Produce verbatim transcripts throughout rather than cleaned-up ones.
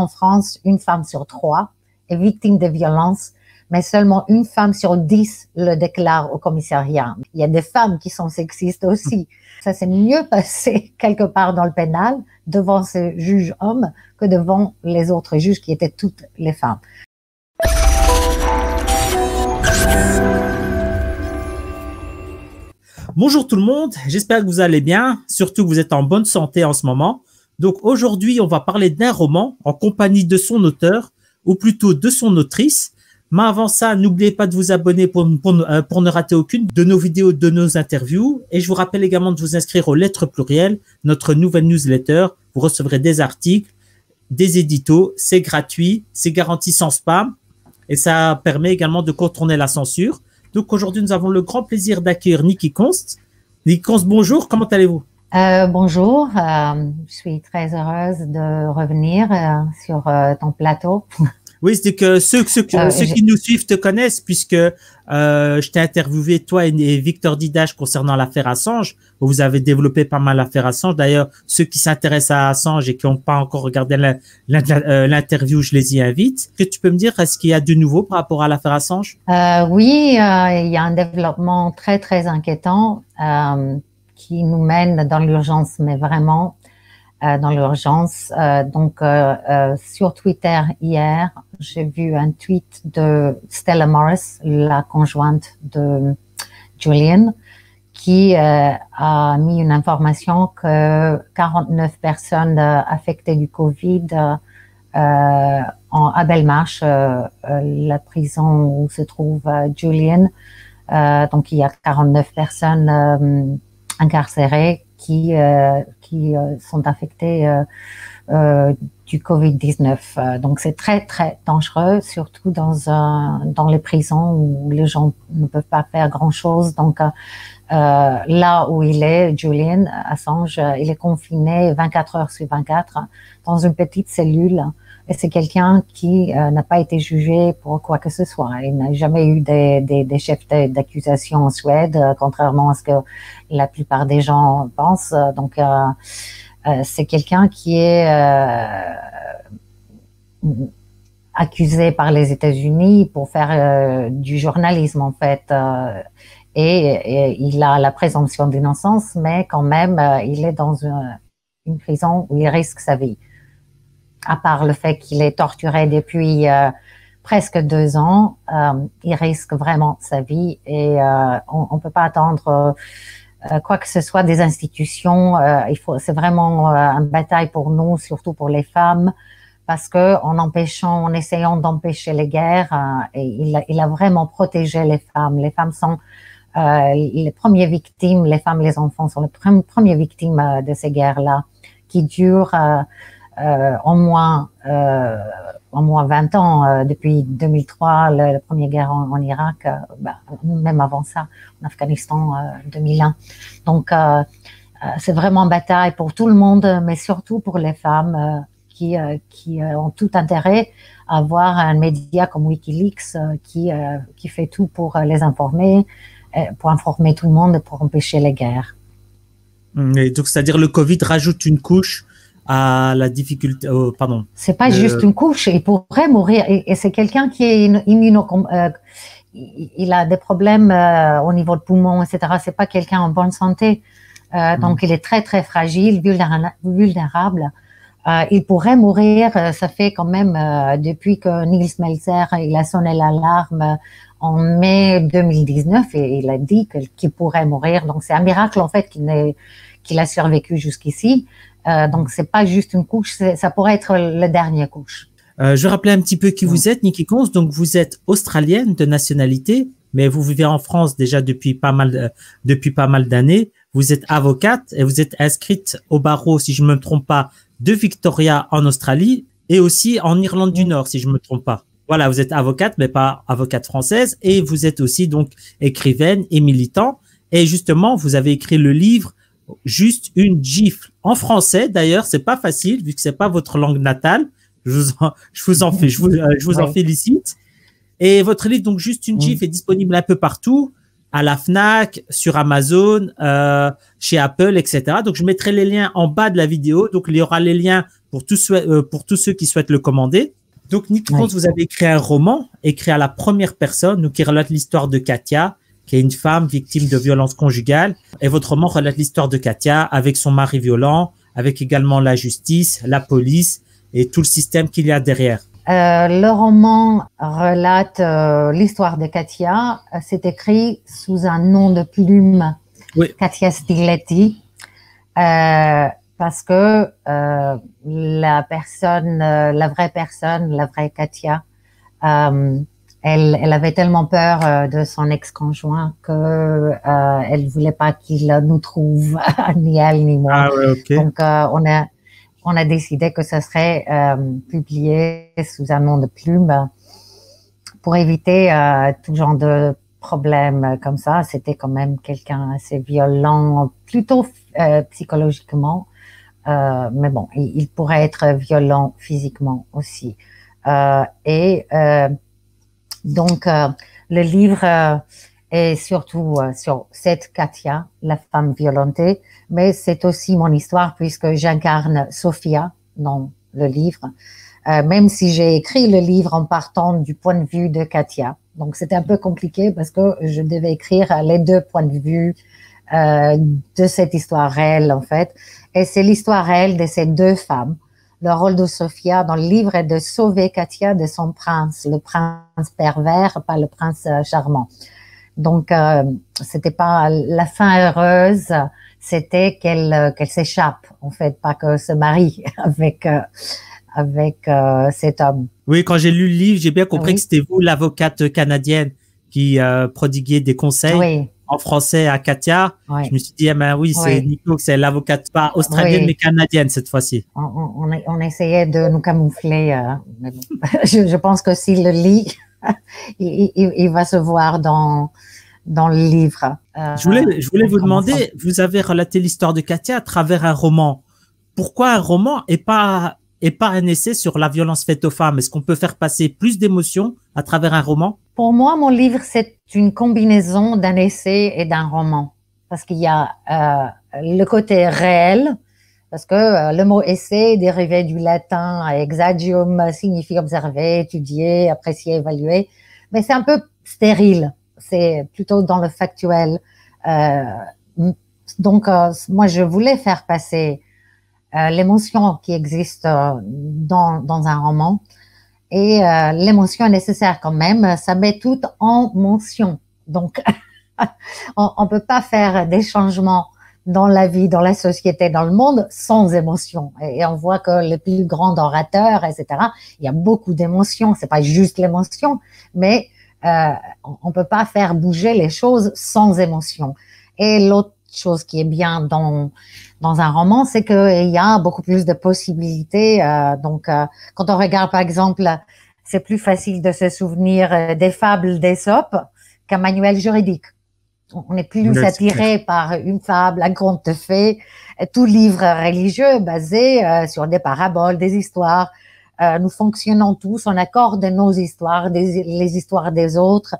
en France, une femme sur trois est victime de violences, mais seulement une femme sur dix le déclare au commissariat. Il y a des femmes qui sont sexistes aussi. Ça s'est mieux passé quelque part dans le pénal devant ce juge homme que devant les autres juges qui étaient toutes les femmes. Bonjour tout le monde, j'espère que vous allez bien, surtout que vous êtes en bonne santé en ce moment. Donc aujourd'hui, on va parler d'un roman en compagnie de son auteur, ou plutôt de son autrice. Mais avant ça, n'oubliez pas de vous abonner pour, pour, pour ne rater aucune de nos vidéos, de nos interviews. Et je vous rappelle également de vous inscrire aux Lettres Plurielles, notre nouvelle newsletter. Vous recevrez des articles, des éditos, c'est gratuit, c'est garanti sans spam. Et ça permet également de contourner la censure. Donc aujourd'hui, nous avons le grand plaisir d'accueillir Niki Konst. Niki Konst, bonjour, comment allez-vous? Euh, bonjour, euh, je suis très heureuse de revenir euh, sur euh, ton plateau. Oui, c'est que ceux, ceux, euh, ceux qui nous suivent te connaissent, puisque euh, je t'ai interviewé, toi et, et Victor Didache, concernant l'affaire Assange, où vous avez développé pas mal l'affaire Assange. D'ailleurs, ceux qui s'intéressent à Assange et qui n'ont pas encore regardé l'interview, je les y invite. Est-ce que tu peux me dire, est-ce qu'il y a de nouveau par rapport à l'affaire Assange? euh, Oui, euh, il y a un développement très, très inquiétant euh, qui nous mène dans l'urgence, mais vraiment euh, dans l'urgence. Euh, donc, euh, euh, sur Twitter hier, j'ai vu un tweet de Stella Morris, la conjointe de Julian, qui euh, a mis une information que quarante-neuf personnes euh, affectées du Covid euh, en, à Belmarsh, euh, la prison où se trouve euh, Julian. Euh, donc, il y a quarante-neuf personnes euh, incarcérées qui, euh, qui euh, sont affectées euh, euh, du Covid dix-neuf. Donc, c'est très, très dangereux, surtout dans, un, dans les prisons où les gens ne peuvent pas faire grand-chose. Donc, euh, là où il est, Julian Assange, il est confiné vingt-quatre heures sur vingt-quatre dans une petite cellule. Et c'est quelqu'un qui euh, n'a pas été jugé pour quoi que ce soit. Il n'a jamais eu des, des, des chefs d'accusation en Suède, euh, contrairement à ce que la plupart des gens pensent. Donc, euh, Euh, c'est quelqu'un qui est euh, accusé par les États-Unis pour faire euh, du journalisme, en fait. Euh, et, et il a la présomption d'innocence, mais quand même, euh, il est dans une, une prison où il risque sa vie. À part le fait qu'il est torturé depuis euh, presque deux ans, euh, il risque vraiment sa vie et euh, on ne peut pas attendre... Euh, quoi que ce soit des institutions, euh, il faut, c'est vraiment euh, une bataille pour nous, surtout pour les femmes, parce que en empêchant, en essayant d'empêcher les guerres, euh, et il, a, il a vraiment protégé les femmes. Les femmes sont euh, les premières victimes, les femmes, les enfants sont les pre premières victimes euh, de ces guerres-là, qui durent euh, euh, au moins euh, au moins vingt ans. Euh, depuis deux mille trois, la, la première guerre en, en Irak, euh, bah, même avant ça, en Afghanistan, euh, deux mille un. Donc, euh, euh, c'est vraiment une bataille pour tout le monde, mais surtout pour les femmes euh, qui, euh, qui euh, ont tout intérêt à avoir un média comme Wikileaks euh, qui, euh, qui fait tout pour euh, les informer, euh, pour informer tout le monde et pour empêcher les guerres. Et donc, c'est-à-dire le Covid rajoute une couche à la difficulté, euh, pardon. C'est pas euh, juste une couche, il pourrait mourir. Et, et c'est quelqu'un qui est immunocom... Euh, il a des problèmes euh, au niveau de poumon, et cetera. C'est pas quelqu'un en bonne santé. Euh, mmh. Donc, il est très, très fragile, vulnérable. Euh, il pourrait mourir. Ça fait quand même, euh, depuis que Niels Melzer, il a sonné l'alarme en mai deux mille dix-neuf, et il a dit qu'il pourrait mourir. Donc, c'est un miracle, en fait, qu'il n'ait, qu'il a survécu jusqu'ici. Euh, donc, c'est pas juste une couche, ça pourrait être la dernière couche. Euh, je rappelais un petit peu qui vous êtes, Niki Konst. Donc, vous êtes australienne de nationalité, mais vous vivez en France déjà depuis pas mal, euh, depuis pas mal d'années. Vous êtes avocate et vous êtes inscrite au barreau, si je ne me trompe pas, de Victoria en Australie et aussi en Irlande du Nord, si je ne me trompe pas. Voilà, vous êtes avocate, mais pas avocate française, et vous êtes aussi donc écrivaine et militant. Et justement, vous avez écrit le livre Juste une gifle en français. D'ailleurs, c'est pas facile vu que c'est pas votre langue natale. Je vous en, je vous en, fais, je vous, je vous en oui. félicite. Et votre livre, donc Juste une gifle, oui. est disponible un peu partout, à la Fnac, sur Amazon, euh, chez Apple, et cetera. Donc, je mettrai les liens en bas de la vidéo. Donc, il y aura les liens pour tous, euh, pour tous ceux qui souhaitent le commander. Donc, Niki Konst, vous avez écrit un roman, écrit à la première personne, qui relate l'histoire de Katia, qui est une femme victime de violences conjugales. Et votre roman relate l'histoire de Katia avec son mari violent, avec également la justice, la police et tout le système qu'il y a derrière. Euh, le roman relate euh, l'histoire de Katia. C'est écrit sous un nom de plume, oui. Katia Stiletti, euh, parce que euh, la personne, euh, la vraie personne, la vraie Katia, euh, Elle, elle avait tellement peur de son ex-conjoint que euh, elle voulait pas qu'il nous trouve, ni elle ni moi. Ah, ouais, okay. Donc euh, on a on a décidé que ça serait euh, publié sous un nom de plume pour éviter euh, tout genre de problèmes comme ça. C'était quand même quelqu'un assez violent, plutôt euh, psychologiquement, euh, mais bon, il, il pourrait être violent physiquement aussi. Euh, et euh, Donc, euh, le livre euh, est surtout euh, sur cette Katia, la femme violentée, mais c'est aussi mon histoire puisque j'incarne Sophia dans le livre, euh, même si j'ai écrit le livre en partant du point de vue de Katia. Donc, c'était un peu compliqué parce que je devais écrire les deux points de vue euh, de cette histoire réelle, en fait. Et c'est l'histoire réelle de ces deux femmes. Le rôle de Sophia dans le livre est de sauver Katia de son prince, le prince pervers, pas le prince charmant. Donc, euh, c'était pas la fin heureuse, c'était qu'elle qu'elle s'échappe, en fait, pas que se marie avec euh, avec euh, cet homme. Oui, quand j'ai lu le livre, j'ai bien compris oui. que c'était vous, l'avocate canadienne, qui euh, prodiguait des conseils oui. en français à Katia. Oui. Je me suis dit, eh ben oui, c'est oui. Nico, c'est l'avocate pas australienne, oui. mais canadienne cette fois-ci. On, on, on essayait de nous camoufler. Euh, mais bon. je, je pense que s'il le lit, il, il, il va se voir dans, dans le livre. Euh, je voulais, je voulais vous demander, vous avez relaté l'histoire de Katia à travers un roman. Pourquoi un roman et pas, et pas un essai sur la violence faite aux femmes? Est-ce qu'on peut faire passer plus d'émotions à travers un roman? Pour moi, mon livre, c'est une combinaison d'un essai et d'un roman. Parce qu'il y a euh, le côté réel, parce que euh, le mot essai, dérivé du latin, exagium, signifie observer, étudier, apprécier, évaluer. Mais c'est un peu stérile, c'est plutôt dans le factuel. Euh, donc, euh, moi, je voulais faire passer euh, l'émotion qui existe euh, dans, dans un roman. Et euh, l'émotion est nécessaire quand même, ça met tout en mention. Donc, on ne peut pas faire des changements dans la vie, dans la société, dans le monde, sans émotion. Et, et on voit que les plus grands orateurs, et cetera, il y a beaucoup d'émotions, c'est pas juste l'émotion, mais euh, on ne peut pas faire bouger les choses sans émotion. Et l'autre chose qui est bien dans dans un roman, c'est qu'il y a beaucoup plus de possibilités. Euh, donc, euh, quand on regarde, par exemple, c'est plus facile de se souvenir des fables d'Ésope qu'un manuel juridique. On est plus Merci. attiré par une fable, un conte de fées, tout livre religieux basé euh, sur des paraboles, des histoires. Euh, nous fonctionnons tous, on accorde nos histoires, des, les histoires des autres.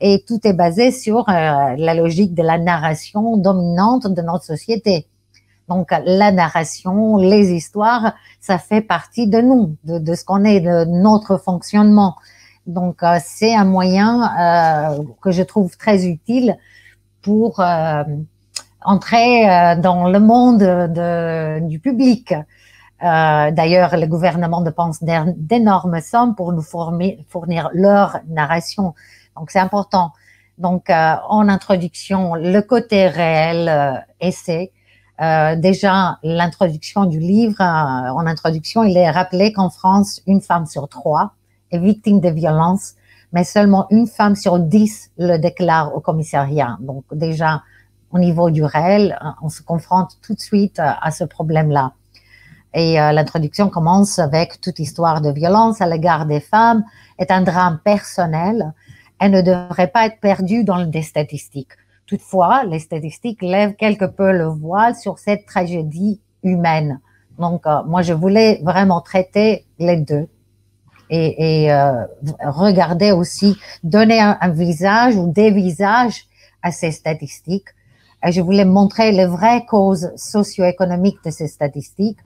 Et tout est basé sur euh, la logique de la narration dominante de notre société. Donc, la narration, les histoires, ça fait partie de nous, de, de ce qu'on est, de notre fonctionnement. Donc, euh, c'est un moyen euh, que je trouve très utile pour euh, entrer euh, dans le monde de, du public. Euh, D'ailleurs, le gouvernement dépense d'énormes sommes pour nous former, fournir leur narration. Donc, c'est important. Donc, euh, en introduction, le côté réel, euh, essai. Euh, déjà, l'introduction du livre, euh, en introduction, il est rappelé qu'en France, une femme sur trois est victime de violences, mais seulement une femme sur dix le déclare au commissariat. Donc, déjà, au niveau du réel, on se confronte tout de suite à ce problème-là. Et euh, l'introduction commence avec toute histoire de violence à l'égard des femmes est un drame personnel. Elle ne devrait pas être perdue dans des statistiques. Toutefois, les statistiques lèvent quelque peu le voile sur cette tragédie humaine. Donc, euh, moi, je voulais vraiment traiter les deux et, et euh, regarder aussi, donner un, un visage ou des visages à ces statistiques. Et je voulais montrer les vraies causes socio-économiques de ces statistiques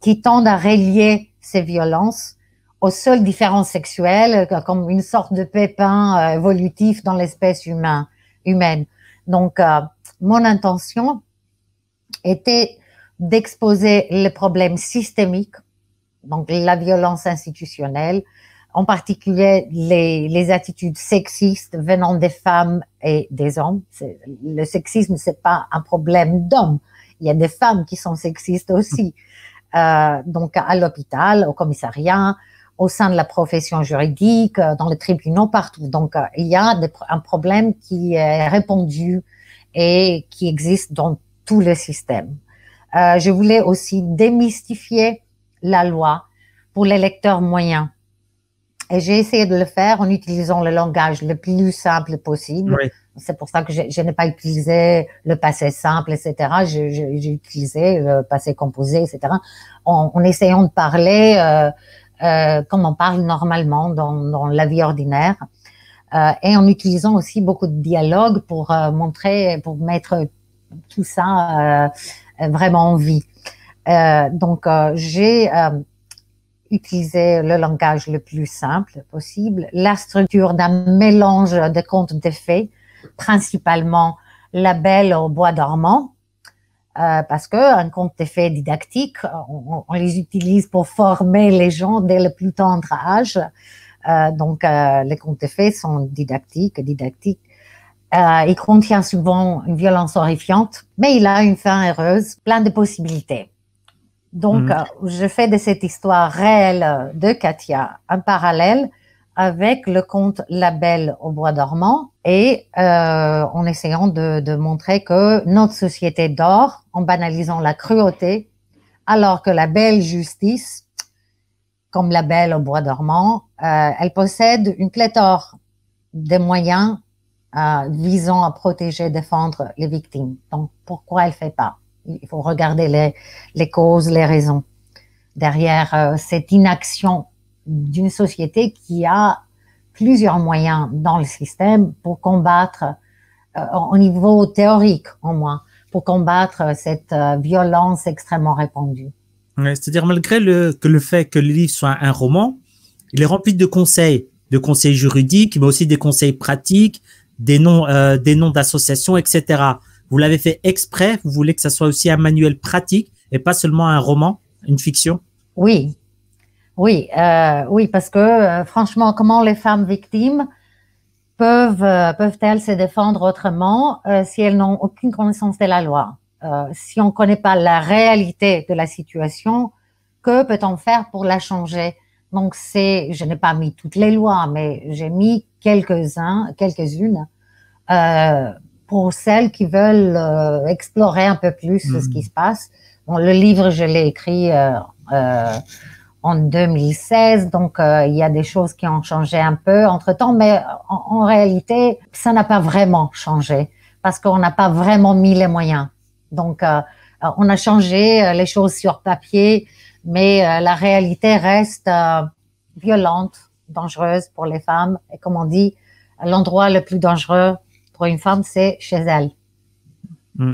qui tendent à relier ces violences aux seules différences sexuelles, comme une sorte de pépin euh, évolutif dans l'espèce humain, humaine. Donc, euh, mon intention était d'exposer les problèmes systémiques, donc la violence institutionnelle, en particulier les, les attitudes sexistes venant des femmes et des hommes. Le sexisme, c'est pas un problème d'hommes. Il y a des femmes qui sont sexistes aussi. Euh, donc, à l'hôpital, au commissariat, au sein de la profession juridique, dans les tribunaux, partout. Donc, euh, il y a des, un problème qui est répandu et qui existe dans tout le système. Euh, je voulais aussi démystifier la loi pour les lecteurs moyens. Et j'ai essayé de le faire en utilisant le langage le plus simple possible. Oui. C'est pour ça que je, je n'ai pas utilisé le passé simple, et cetera. J'ai utilisé le passé composé, et cetera. En, en essayant de parler euh, euh, comme on parle normalement dans, dans la vie ordinaire. Euh, et en utilisant aussi beaucoup de dialogues pour euh, montrer, pour mettre tout ça euh, vraiment en vie. Euh, donc, euh, j'ai... Euh, utiliser le langage le plus simple possible, la structure d'un mélange de contes de fées, principalement La Belle au bois dormant, euh, parce que un conte de fées didactique, on, on les utilise pour former les gens dès le plus tendre âge. Euh, donc, euh, les contes de fées sont didactiques, didactiques. Euh, il contient souvent une violence horrifiante, mais il a une fin heureuse, plein de possibilités. Donc, mmh. euh, je fais de cette histoire réelle de Katia un parallèle avec le conte La Belle au bois dormant et euh, en essayant de, de montrer que notre société dort en banalisant la cruauté, alors que la belle justice, comme La Belle au bois dormant, euh, elle possède une pléthore de moyens euh, visant à protéger, défendre les victimes. Donc, pourquoi elle fait pas? Il faut regarder les, les causes, les raisons derrière euh, cette inaction d'une société qui a plusieurs moyens dans le système pour combattre, euh, au niveau théorique au moins, pour combattre cette euh, violence extrêmement répandue. Ouais, c'est-à-dire malgré le, que le fait que le livre soit un roman, il est rempli de conseils, de conseils juridiques, mais aussi des conseils pratiques, des noms euh, des noms d'associations, et cetera. Vous l'avez fait exprès, vous voulez que ça soit aussi un manuel pratique et pas seulement un roman, une fiction? Oui, oui, euh, oui, parce que euh, franchement, comment les femmes victimes peuvent euh, peuvent-elles se défendre autrement euh, si elles n'ont aucune connaissance de la loi? Euh, si on ne connaît pas la réalité de la situation, que peut-on faire pour la changer? Donc, c'est, je n'ai pas mis toutes les lois, mais j'ai mis quelques-uns, quelques-unes. Euh, pour celles qui veulent euh, explorer un peu plus mmh. ce qui se passe. Bon, le livre, je l'ai écrit euh, euh, en deux mille seize, donc euh, il y a des choses qui ont changé un peu entre-temps, mais en, en réalité, ça n'a pas vraiment changé parce qu'on n'a pas vraiment mis les moyens. Donc, euh, on a changé les choses sur papier, mais euh, la réalité reste euh, violente, dangereuse pour les femmes. Et comme on dit, l'endroit le plus dangereux pour une femme, c'est chez elle.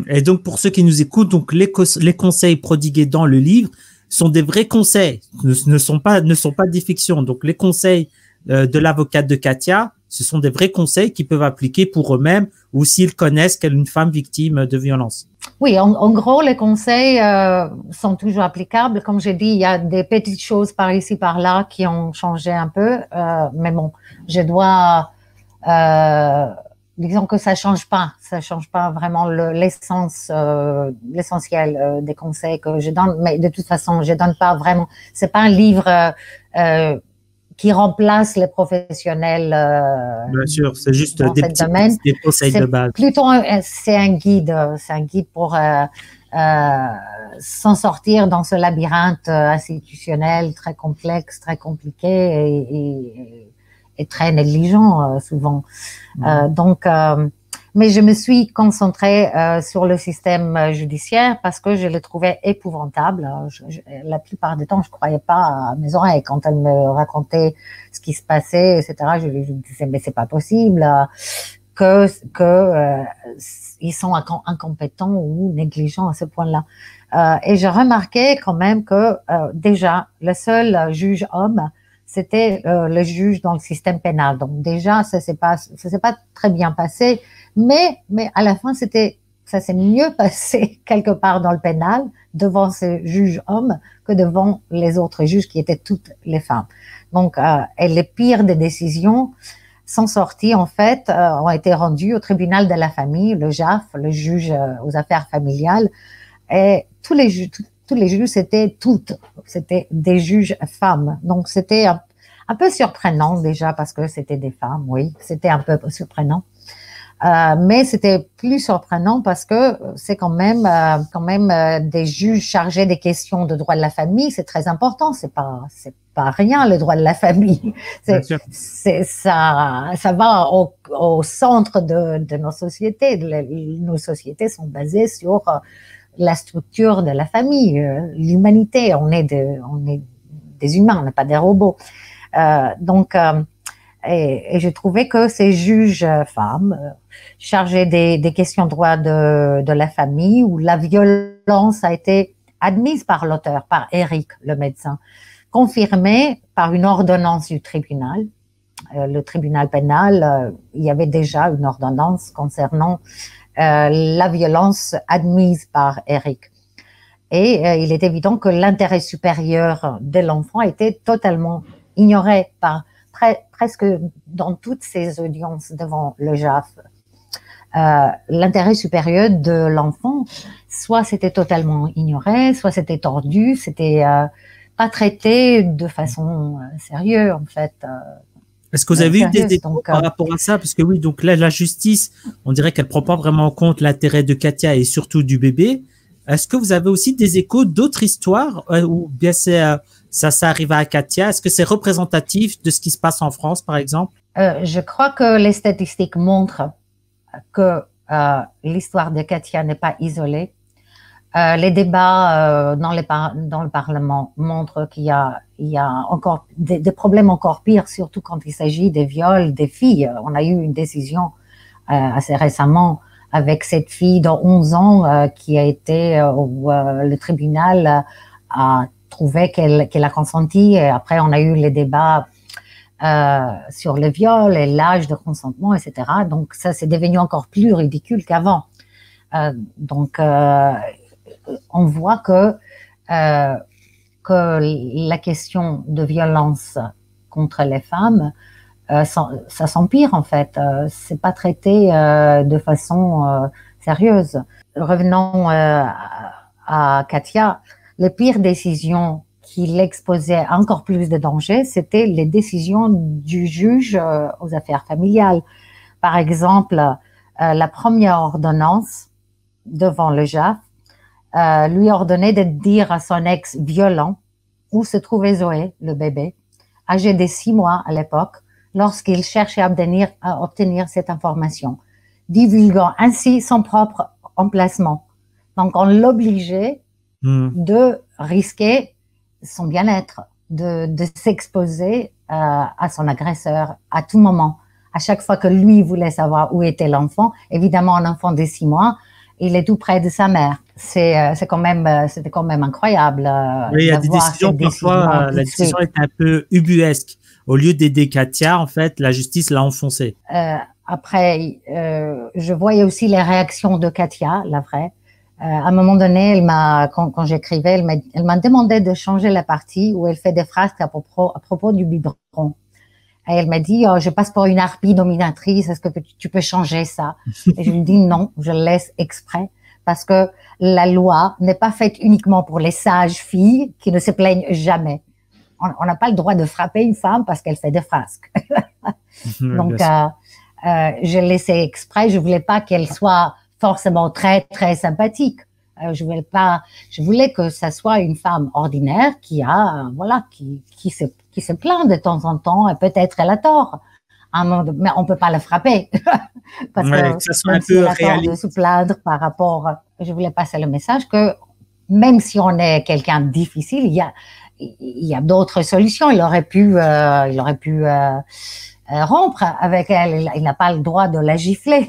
Et donc, pour ceux qui nous écoutent, donc les, co les conseils prodigués dans le livre sont des vrais conseils, ne, ne, sont, pas, ne sont pas des fictions. Donc, les conseils euh, de l'avocate de Katia, ce sont des vrais conseils qu'ils peuvent appliquer pour eux-mêmes ou s'ils connaissent qu'elle est une femme victime de violence. Oui, en, en gros, les conseils euh, sont toujours applicables. Comme j'ai dit, il y a des petites choses par ici, par là qui ont changé un peu. Euh, mais bon, je dois... Euh, disons que ça change pas, ça change pas vraiment l'essence, le, euh, l'essentiel euh, des conseils que je donne. Mais de toute façon, je donne pas vraiment. C'est pas un livre euh, euh, qui remplace les professionnels. Euh, Bien sûr, c'est juste des, petits, des conseils de base. Plutôt, c'est un guide, c'est un guide pour euh, euh, s'en sortir dans ce labyrinthe institutionnel très complexe, très compliqué et, et et très négligent euh, souvent. Mmh. Euh, donc, euh, mais je me suis concentrée euh, sur le système judiciaire parce que je le trouvais épouvantable. Je, je, la plupart du temps, je croyais pas à mes oreilles quand elle me racontait ce qui se passait, et cetera. Je, je disais mais c'est pas possible euh, que que euh, ils sont inc incompétents ou négligents à ce point-là. Euh, et j'ai remarqué quand même que euh, déjà, le seul juge homme, c'était euh, le juge dans le système pénal. Donc déjà, ça s'est pas, ça s'est pas très bien passé, mais, mais à la fin, c'était, ça s'est mieux passé quelque part dans le pénal devant ces juges hommes que devant les autres juges qui étaient toutes les femmes. Donc, euh, et les pires des décisions sont sorties, en fait, euh, ont été rendues au tribunal de la famille, le J A F, le juge euh, aux affaires familiales, et tous les juges, tous les juges, c'était toutes, c'était des juges femmes. Donc, c'était un, un peu surprenant déjà parce que c'était des femmes, oui, c'était un peu surprenant. Euh, mais c'était plus surprenant parce que c'est quand même euh, quand même euh, des juges chargés des questions de droit de la famille, c'est très important, c'est pas c'est pas rien le droit de la famille. C'est c'est ça ça va au, au centre de de nos sociétés, les, nos sociétés sont basées sur euh, la structure de la famille, euh, l'humanité, on est de on est des humains, on n'est pas des robots. Euh, donc euh, Et, et j'ai trouvé que ces juges femmes euh, chargées des, des questions de droit de, de la famille où la violence a été admise par l'auteur, par Eric, le médecin, confirmée par une ordonnance du tribunal. Euh, le tribunal pénal, euh, il y avait déjà une ordonnance concernant euh, la violence admise par Eric. Et euh, il est évident que l'intérêt supérieur de l'enfant a été totalement ignoré par presque dans toutes ces audiences devant le J A F, euh, l'intérêt supérieur de l'enfant, soit c'était totalement ignoré, soit c'était tordu, c'était euh, pas traité de façon euh, sérieuse en fait. Euh, Est-ce que vous avez eu des échos par euh, rapport à ça? Parce que oui, donc là, la justice, on dirait qu'elle ne prend pas vraiment en compte l'intérêt de Katia et surtout du bébé. Est-ce que vous avez aussi des échos d'autres histoires euh, ou bien c'est... Euh, Ça, ça arrive à Katia. Est-ce que c'est représentatif de ce qui se passe en France, par exemple? euh, Je crois que les statistiques montrent que euh, l'histoire de Katia n'est pas isolée. Euh, les débats euh, dans, les par dans le Parlement montrent qu'il y a, il y a encore des, des problèmes encore pires, surtout quand il s'agit des viols des filles. On a eu une décision euh, assez récemment avec cette fille de onze ans euh, qui a été euh, où, euh, le tribunal a trouvé qu'elle qu'elle a consenti, et après on a eu les débats euh, sur le viol et l'âge de consentement, et cetera. Donc ça, c'est devenu encore plus ridicule qu'avant. Euh, donc euh, on voit que, euh, que la question de violence contre les femmes, euh, ça, ça s'empire en fait. Euh, c'est pas traité euh, de façon euh, sérieuse. Revenons euh, à Katia. Les pires décisions qui l'exposaient à encore plus de dangers, c'était les décisions du juge euh, aux affaires familiales. Par exemple, euh, la première ordonnance devant le J A F euh, lui ordonnait de dire à son ex violent où se trouvait Zoé, le bébé, âgé de six mois à l'époque, lorsqu'il cherchait à obtenir, à obtenir cette information, divulguant ainsi son propre emplacement. Donc, on l'obligeait de risquer son bien-être, de, de s'exposer euh, à son agresseur à tout moment. À chaque fois que lui voulait savoir où était l'enfant, évidemment un enfant de six mois, il est tout près de sa mère. C'est euh, quand même, c'était quand même incroyable. Euh, oui, il y a des décisions parfois, la décision est un peu ubuesque. Au lieu d'aider Katia, en fait, la justice l'a enfoncée. Euh, après, euh, je voyais aussi les réactions de Katia, la vraie. Euh, à un moment donné, elle m'a, quand, quand j'écrivais, elle m'a demandé de changer la partie où elle fait des phrases à propos, à propos du biberon. Et elle m'a dit, oh, je passe pour une harpie dominatrice, est-ce que tu peux changer ça? Et je lui dis non, je le laisse exprès, parce que la loi n'est pas faite uniquement pour les sages filles qui ne se plaignent jamais. On n'a pas le droit de frapper une femme parce qu'elle fait des frasques. Donc, euh, euh, je laissais exprès, je voulais pas qu'elle soit forcément très, très sympathique. Euh, je voulais pas, je voulais que ça soit une femme ordinaire qui a, voilà, qui, qui se, qui se plaint de temps en temps et peut-être elle a tort. De, mais on peut pas la frapper. Parce ouais, que, que ça soit un peu réaliste. De se plaindre par rapport, je voulais passer le message que même si on est quelqu'un de difficile, il y a, il y a d'autres solutions. Il aurait pu, euh, il aurait pu, euh, rompre avec elle. Il n'a pas le droit de la gifler.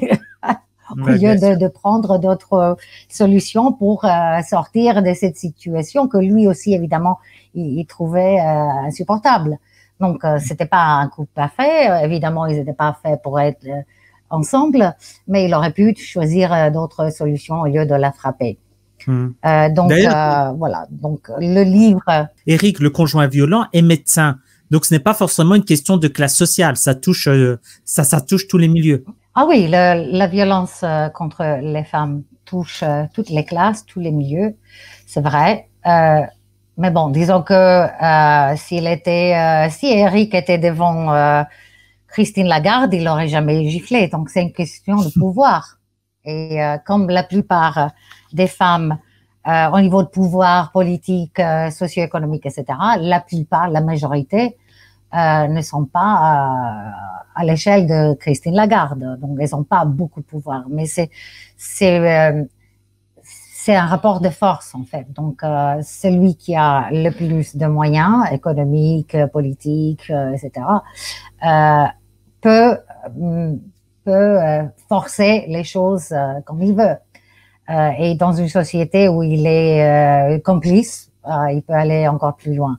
au lieu de, de prendre d'autres solutions pour euh, sortir de cette situation que lui aussi, évidemment, il, il trouvait euh, insupportable. Donc, euh, c'était pas un couple parfait. Évidemment, ils n'étaient pas faits pour être euh, ensemble, mais il aurait pu choisir euh, d'autres solutions au lieu de la frapper. Mmh. Euh, donc, euh, voilà. Donc, le livre… Eric, le conjoint violent, est médecin. Donc, ce n'est pas forcément une question de classe sociale. Ça touche, euh, ça, ça touche tous les milieux. Ah oui, le, la violence euh, contre les femmes touche euh, toutes les classes, tous les milieux. C'est vrai. Euh, mais bon, disons que euh, s'il était, euh, si Eric était devant euh, Christine Lagarde, il n'aurait jamais giflé. Donc, c'est une question de pouvoir. Et euh, comme la plupart des femmes euh, au niveau de pouvoir politique, euh, socio-économique, et cetera, la plupart, la majorité, euh, ne sont pas euh, à l'échelle de Christine Lagarde. Donc, elles n'ont pas beaucoup de pouvoir. Mais c'est euh, un rapport de force, en fait. Donc, euh, celui qui a le plus de moyens économiques, politiques, euh, et cetera, euh, peut... Euh, peut forcer les choses comme il veut. Et dans une société où il est complice, il peut aller encore plus loin.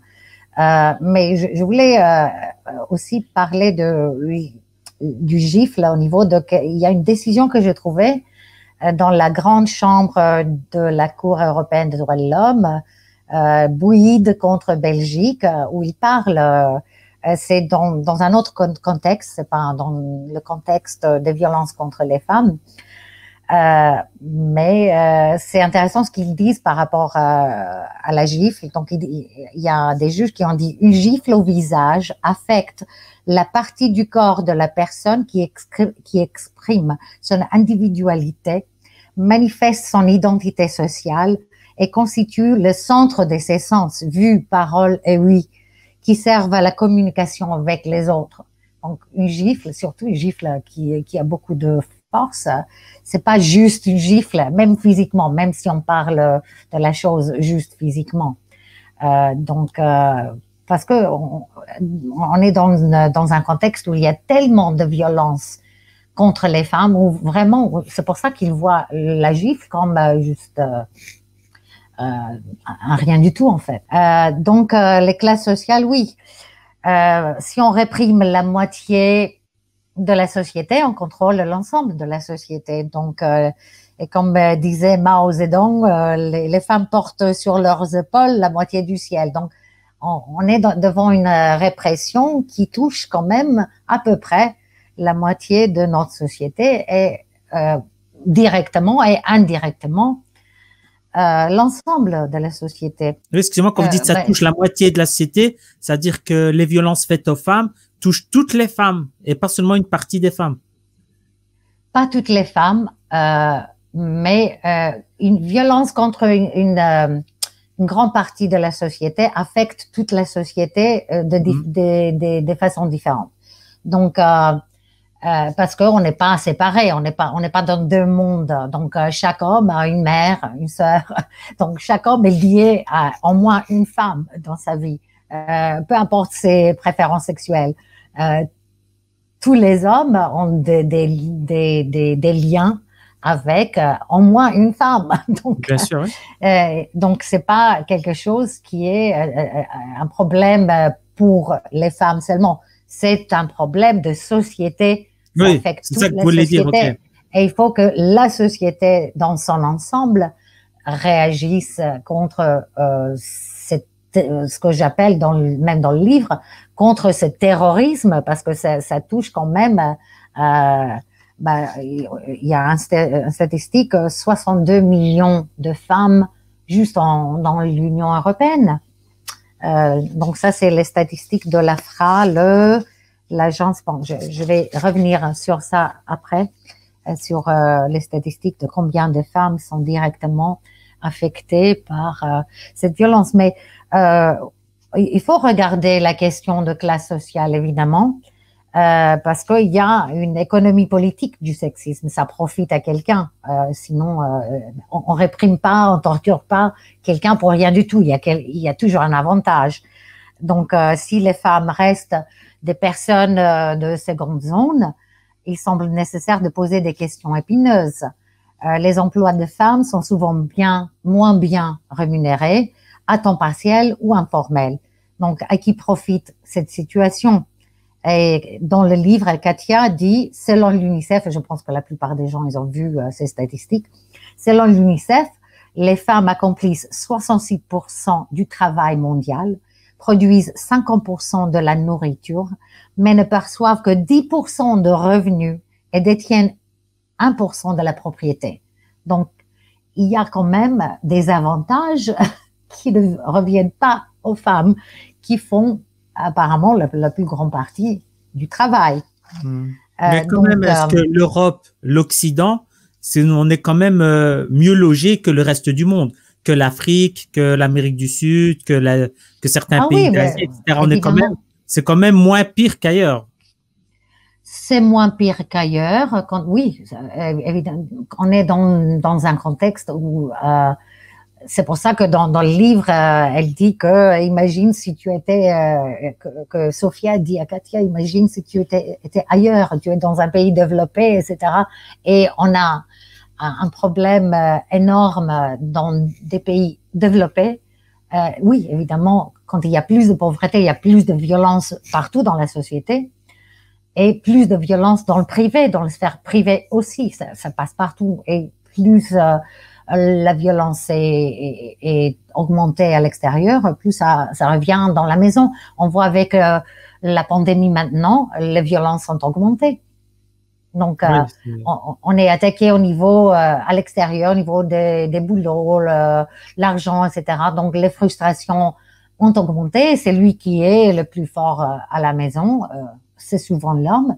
Mais je voulais aussi parler de, du gifle au niveau de... Il y a une décision que j'ai trouvée dans la grande chambre de la Cour européenne des droits de l'homme, Bouyid contre Belgique, où il parle... C'est dans, dans un autre contexte, c'est pas dans le contexte des violences contre les femmes, euh, mais euh, c'est intéressant ce qu'ils disent par rapport à, à la gifle. Donc il, il y a des juges qui ont dit une gifle au visage affecte la partie du corps de la personne qui exprime, qui exprime son individualité, manifeste son identité sociale et constitue le centre de ses sens, vue, parole et oui, qui servent à la communication avec les autres. Donc, une gifle, surtout une gifle qui, qui a beaucoup de force, c'est pas juste une gifle, même physiquement, même si on parle de la chose juste physiquement. Euh, donc, euh, parce que on, on est dans, une, dans un contexte où il y a tellement de violence contre les femmes, où vraiment, c'est pour ça qu'ils voient la gifle comme juste... Euh, Euh, rien du tout en fait. Euh, donc euh, les classes sociales, oui. Euh, si on réprime la moitié de la société, on contrôle l'ensemble de la société. Donc, euh, et comme euh, disait Mao Zedong, euh, les, les femmes portent sur leurs épaules la moitié du ciel. Donc, on, on est de, devant une répression qui touche quand même à peu près la moitié de notre société et euh, directement et indirectement. Euh, l'ensemble de la société. Excusez-moi, quand vous dites que ça euh, touche ben, la moitié de la société, c'est-à-dire que les violences faites aux femmes touchent toutes les femmes et pas seulement une partie des femmes. Pas toutes les femmes, euh, mais euh, une violence contre une, une, euh, une grande partie de la société affecte toute la société euh, de, mmh. de, de, de, de façons différentes. Donc, euh, Euh, parce qu'on n'est pas séparés, on n'est pas, on n'est pas dans deux mondes. Donc, euh, chaque homme a une mère, une sœur. Donc, chaque homme est lié à au moins une femme dans sa vie, euh, peu importe ses préférences sexuelles. Euh, tous les hommes ont des, des, des, des, des liens avec euh, au moins une femme. Donc, bien sûr, oui. euh, donc c'est pas quelque chose qui est euh, un problème pour les femmes seulement. C'est un problème de société. Ça oui, affecte toute ça que la vous société. Dire, okay. Et il faut que la société dans son ensemble réagisse contre euh, cette, euh, ce que j'appelle, dans le, même dans le livre, contre ce terrorisme, parce que ça, ça touche quand même, euh, bah, il y a un st- une statistique, soixante-deux millions de femmes juste en, dans l'Union européenne. Euh, donc ça, c'est les statistiques de la F R A, l'agence. Bon, je, je vais revenir sur ça après, sur euh, les statistiques de combien de femmes sont directement affectées par euh, cette violence. Mais euh, il faut regarder la question de classe sociale, évidemment, euh, parce qu'il y a une économie politique du sexisme. Ça profite à quelqu'un. Euh, sinon, euh, on, on réprime pas, on torture pas quelqu'un pour rien du tout. Il y a, quel, il y a toujours un avantage. Donc, euh, si les femmes restent des personnes euh, de seconde zone, il semble nécessaire de poser des questions épineuses. Euh, les emplois de femmes sont souvent bien, moins bien rémunérés, à temps partiel ou informel. Donc, à qui profite cette situation? Et dans le livre, Katia dit, selon l'UNICEF, et je pense que la plupart des gens, ils ont vu euh, ces statistiques, selon l'UNICEF, les femmes accomplissent soixante-six pour cent du travail mondial, produisent cinquante pour cent de la nourriture, mais ne perçoivent que dix pour cent de revenus et détiennent un pour cent de la propriété. Donc, il y a quand même des avantages qui ne reviennent pas aux femmes, qui font apparemment la, la plus grande partie du travail. Mmh. Euh, mais quand donc, même, est-ce euh, que l'Europe, l'Occident, on est quand même euh, mieux logé que le reste du monde, que l'Afrique, que l'Amérique du Sud, que, la, que certains ah pays oui, d'Asie, et cetera. On est quand même, c'est quand même moins pire qu'ailleurs. C'est moins pire qu'ailleurs. Oui, évidemment, on est dans, dans un contexte où... Euh, c'est pour ça que dans, dans le livre, euh, elle dit que, imagine si tu étais, euh, que, que Sophia dit à Katia, imagine si tu étais, étais ailleurs, tu es dans un pays développé, et cetera. Et on a un, un problème énorme dans des pays développés. Euh, oui, évidemment, quand il y a plus de pauvreté, il y a plus de violence partout dans la société et plus de violence dans le privé, dans la sphère privée aussi. Ça, ça passe partout et plus... Euh, la violence est, est, est augmentée à l'extérieur, plus ça, ça revient dans la maison. On voit avec euh, la pandémie maintenant, les violences sont augmentées. Donc, euh, oui, on, on est attaqué au niveau, euh, à l'extérieur, au niveau des, des boulots, l'argent, et cetera. Donc, les frustrations ont augmenté. C'est lui qui est le plus fort euh, à la maison. Euh, c'est souvent l'homme.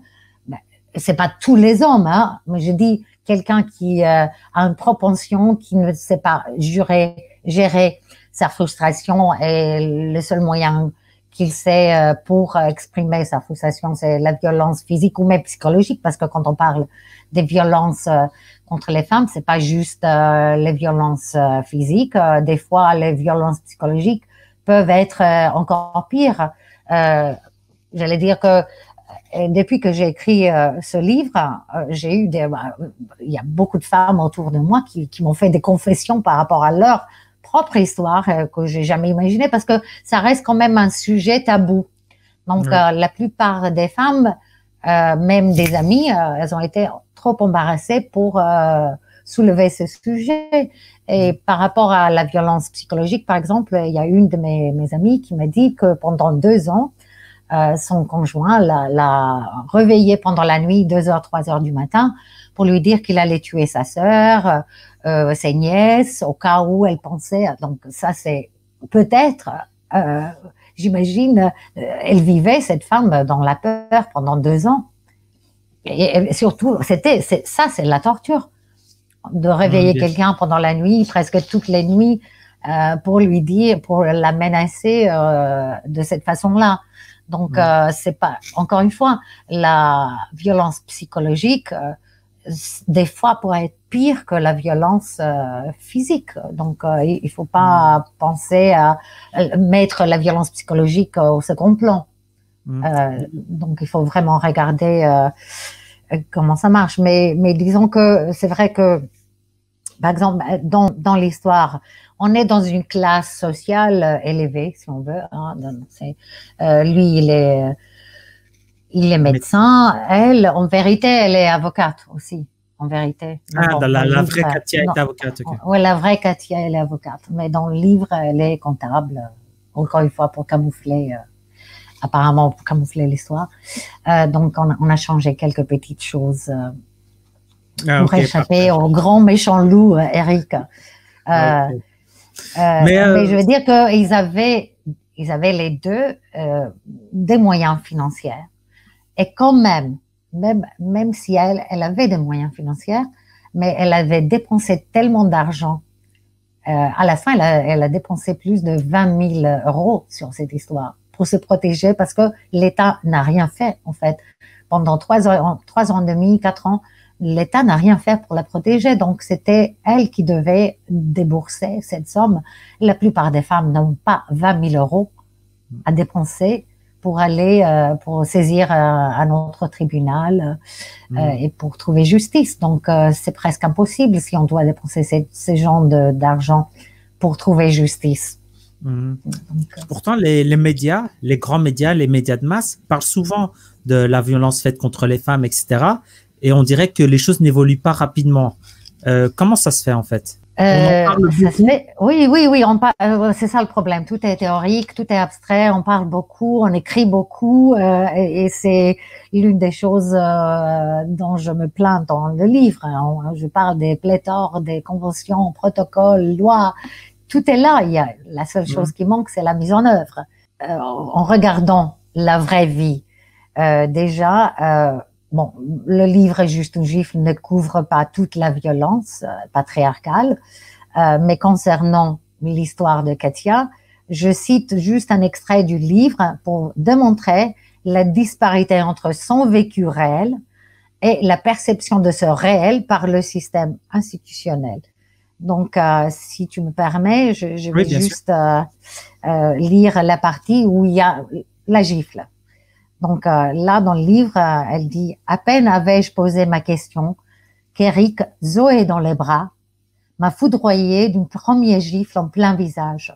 Ben, c'est pas tous les hommes, hein, mais je dis... quelqu'un qui euh, a une propension, qui ne sait pas gérer, gérer sa frustration, et le seul moyen qu'il sait euh, pour exprimer sa frustration, c'est la violence physique ou même psychologique, parce que quand on parle des violences euh, contre les femmes, c'est pas juste euh, les violences euh, physiques, euh, des fois les violences psychologiques peuvent être euh, encore pires. Euh, j'allais dire que Et depuis que j'ai écrit euh, ce livre, euh, j'ai eu des, euh, il y a beaucoup de femmes autour de moi qui, qui m'ont fait des confessions par rapport à leur propre histoire euh, que j'ai jamais imaginée, parce que ça reste quand même un sujet tabou. Donc, mmh. euh, la plupart des femmes, euh, même des amies, euh, elles ont été trop embarrassées pour euh, soulever ce sujet. Et par rapport à la violence psychologique, par exemple, il y a une de mes, mes amies qui m'a dit que pendant deux ans, Euh, son conjoint l'a, l'a réveillé pendant la nuit, deux heures, trois heures du matin, pour lui dire qu'il allait tuer sa sœur, euh, ses nièces, au cas où elle pensait. Donc ça, c'est peut-être, euh, j'imagine, euh, elle vivait, cette femme, dans la peur pendant deux ans. Et, et surtout, c'était, c'est, ça, c'est la torture, de réveiller mmh, quelqu'un pendant la nuit, presque toutes les nuits, euh, pour lui dire, pour la menacer euh, de cette façon-là. Donc, euh, c'est pas, encore une fois, la violence psychologique, euh, des fois, pourrait être pire que la violence euh, physique. Donc, euh, il faut pas mm. penser à mettre la violence psychologique au second plan. Mm. Euh, donc, il faut vraiment regarder euh, comment ça marche. Mais, mais disons que c'est vrai que, par exemple, dans, dans l'histoire, on est dans une classe sociale élevée, si on veut. Hein, euh, lui, il est, il est médecin. Elle, en vérité, elle est avocate aussi, en vérité. Ah, dans la, la vraie Katia est avocate. Okay. Oui, la vraie Katia, elle est avocate. Mais dans le livre, elle est comptable, encore une fois, pour camoufler... Euh, apparemment, pour camoufler l'histoire. Euh, donc, on, on a changé quelques petites choses... Euh, Ah, pour okay, échapper parfait. au grand méchant loup, Eric. Euh, okay. euh, mais, euh, mais je veux dire qu'ils avaient, ils avaient les deux euh, des moyens financiers. Et quand même, même, même si elle, elle avait des moyens financiers, mais elle avait dépensé tellement d'argent. Euh, à la fin, elle a, elle a dépensé plus de vingt mille euros sur cette histoire pour se protéger, parce que l'État n'a rien fait, en fait. Pendant trois ans, trois ans et demi, quatre ans, l'État n'a rien fait pour la protéger, donc c'était elle qui devait débourser cette somme. La plupart des femmes n'ont pas vingt mille euros à dépenser pour aller, euh, pour saisir un, un autre tribunal euh, mmh. et pour trouver justice. Donc, euh, c'est presque impossible si on doit dépenser ce, ce genre d'argent pour trouver justice. Mmh. Donc, euh, Pourtant, les, les médias, les grands médias, les médias de masse parlent souvent de la violence faite contre les femmes, et cetera. Et on dirait que les choses n'évoluent pas rapidement. Euh, comment ça se fait en fait? Euh, ça se fait, oui, oui, oui, euh, c'est ça le problème. Tout est théorique, tout est abstrait, on parle beaucoup, on écrit beaucoup euh, et, et c'est l'une des choses euh, dont je me plains dans le livre. Hein. Je parle des pléthores, des conventions, protocoles, lois, tout est là. Il y a, la seule chose mmh. qui manque, c'est la mise en œuvre. Euh, en regardant la vraie vie, euh, déjà... Euh, Bon, le livre Juste une Gifle ne couvre pas toute la violence patriarcale, euh, mais concernant l'histoire de Katia, je cite juste un extrait du livre pour démontrer la disparité entre son vécu réel et la perception de ce réel par le système institutionnel. Donc, euh, si tu me permets, je, je vais oui, juste euh, euh, lire la partie où il y a la gifle. Donc euh, là, dans le livre, euh, elle dit « À peine avais-je posé ma question qu'Eric, Zoé dans les bras, m'a foudroyé d'une première gifle en plein visage.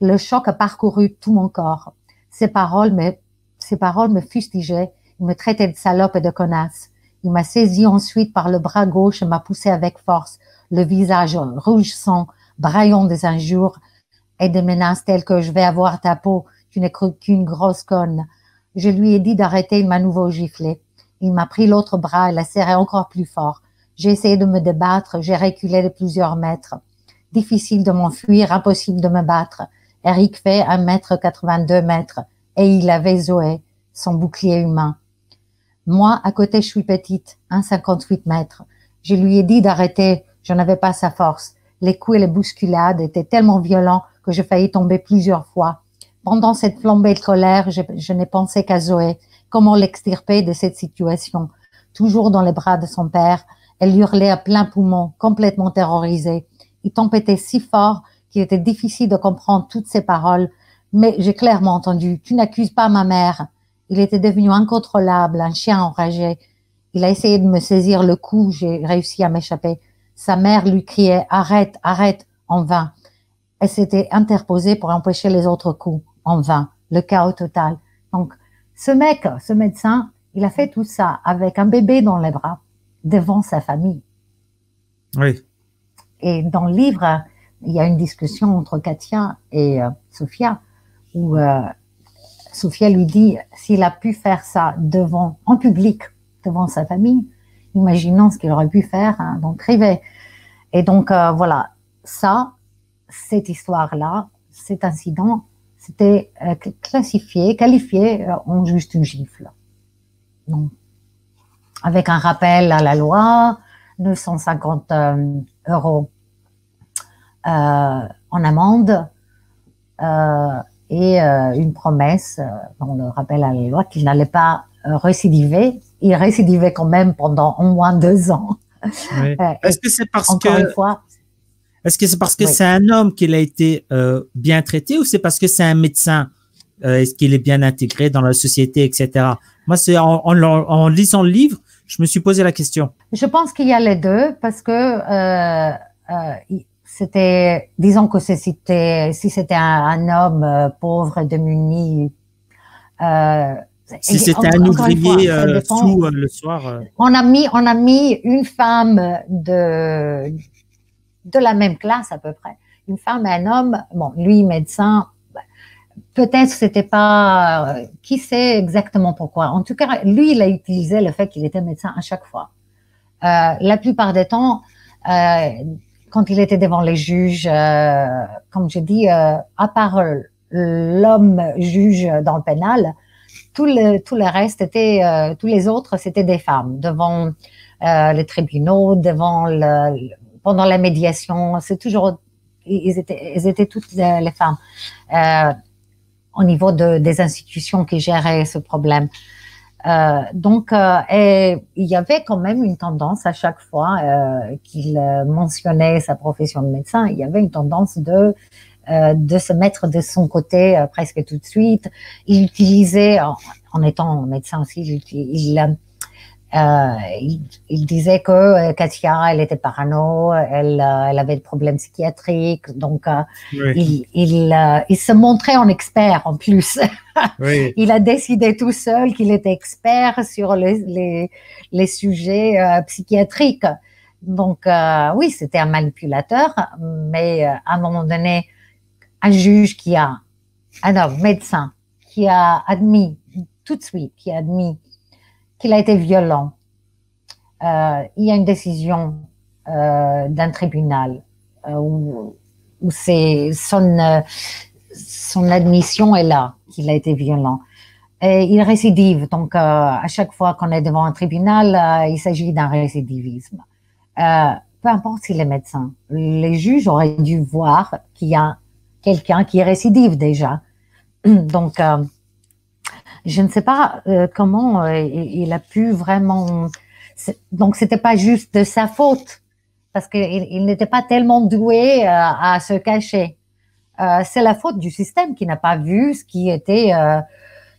Le choc a parcouru tout mon corps. Ses paroles me, ses paroles me fustigeaient, il me traitait de salope et de connasse. Il m'a saisi ensuite par le bras gauche et m'a poussé avec force, le visage rouge sang, braillant des injures et des menaces telles que « Je vais avoir ta peau, tu n'es qu'une grosse conne ». Je lui ai dit d'arrêter, il m'a nouveau giflé. Il m'a pris l'autre bras et l'a serré encore plus fort. J'ai essayé de me débattre, j'ai reculé de plusieurs mètres. Difficile de m'enfuir, impossible de me battre. Eric fait un mètre quatre-vingt-deux et il avait Zoé, son bouclier humain. Moi, à côté, je suis petite, un mètre cinquante-huit. Je lui ai dit d'arrêter, je n'avais pas sa force. Les coups et les bousculades étaient tellement violents que je faillis tomber plusieurs fois. Pendant cette flambée de colère, je, je n'ai pensé qu'à Zoé, comment l'extirper de cette situation. Toujours dans les bras de son père, elle hurlait à plein poumon, complètement terrorisée. Il tempêtait si fort qu'il était difficile de comprendre toutes ses paroles, mais j'ai clairement entendu « Tu n'accuses pas ma mère ». Il était devenu incontrôlable, un chien enragé. Il a essayé de me saisir le cou, j'ai réussi à m'échapper. Sa mère lui criait « Arrête, arrête !» en vain. Elle s'était interposée pour empêcher les autres coups. En vain, le chaos total. Donc, ce mec, ce médecin, il a fait tout ça avec un bébé dans les bras, devant sa famille. Oui. Et dans le livre, il y a une discussion entre Katia et euh, Sophia, où euh, Sophia lui dit, s'il a pu faire ça devant, en public, devant sa famille, imaginons ce qu'il aurait pu faire hein, dans le privé. Et donc, euh, voilà, ça, cette histoire-là, cet incident, c'était classifié, qualifié en juste une gifle. Donc, avec un rappel à la loi, neuf cent cinquante euros euh, en amende euh, et euh, une promesse dans le rappel à la loi qu'il n'allait pas récidiver. Il récidivait quand même pendant au moins deux ans. Oui. Est-ce que c'est parce que... Encore une fois, est-ce que c'est parce que oui. c'est un homme qu'il a été euh, bien traité ou c'est parce que c'est un médecin euh, est-ce qu'il est bien intégré dans la société, et cetera. Moi, c'est en, en, en lisant le livre, je me suis posé la question. Je pense qu'il y a les deux parce que euh, euh, c'était, disons que c'était, si c'était un, un homme euh, pauvre, démuni, euh, si c'était un ouvrier euh, sous euh, le soir. Euh... On a mis, on a mis une femme de de la même classe à peu près, une femme et un homme, bon, lui médecin, peut-être c'était pas, euh, qui sait exactement pourquoi, en tout cas, lui il a utilisé le fait qu'il était médecin à chaque fois. Euh, la plupart des temps, euh, quand il était devant les juges, euh, comme je dis, euh, à part l'homme juge dans le pénal, tout le, tout le reste était, euh, tous les autres c'était des femmes, devant euh, les tribunaux, devant le, le pendant la médiation, c'est toujours, ils étaient, ils étaient toutes les femmes euh, au niveau de, des institutions qui géraient ce problème. Euh, donc, euh, et il y avait quand même une tendance à chaque fois euh, qu'il mentionnait sa profession de médecin, il y avait une tendance de euh, de se mettre de son côté euh, presque tout de suite. Il utilisait, en, en étant médecin aussi, il, il, euh, il, il disait que Katia, elle était parano, elle, euh, elle avait des problèmes psychiatriques, donc euh, oui. il, il, euh, il se montrait en expert en plus. Oui. Il a décidé tout seul qu'il était expert sur les, les, les sujets euh, psychiatriques. Donc, euh, oui, c'était un manipulateur, mais euh, à un moment donné, un juge qui a, un homme, médecin, qui a admis tout de suite, qui a admis qu'il a été violent, euh, il y a une décision euh, d'un tribunal euh, où, où c'est son, euh, son admission est là, qu'il a été violent. Et il récidive, donc euh, à chaque fois qu'on est devant un tribunal, euh, il s'agit d'un récidivisme. Euh, peu importe si les médecins, les juges auraient dû voir qu'il y a quelqu'un qui récidive déjà. Donc, euh, je ne sais pas euh, comment euh, il a pu vraiment… Donc, c'était pas juste de sa faute, parce qu'il il, n'était pas tellement doué euh, à se cacher. Euh, c'est la faute du système qui n'a pas vu ce qui était… Euh,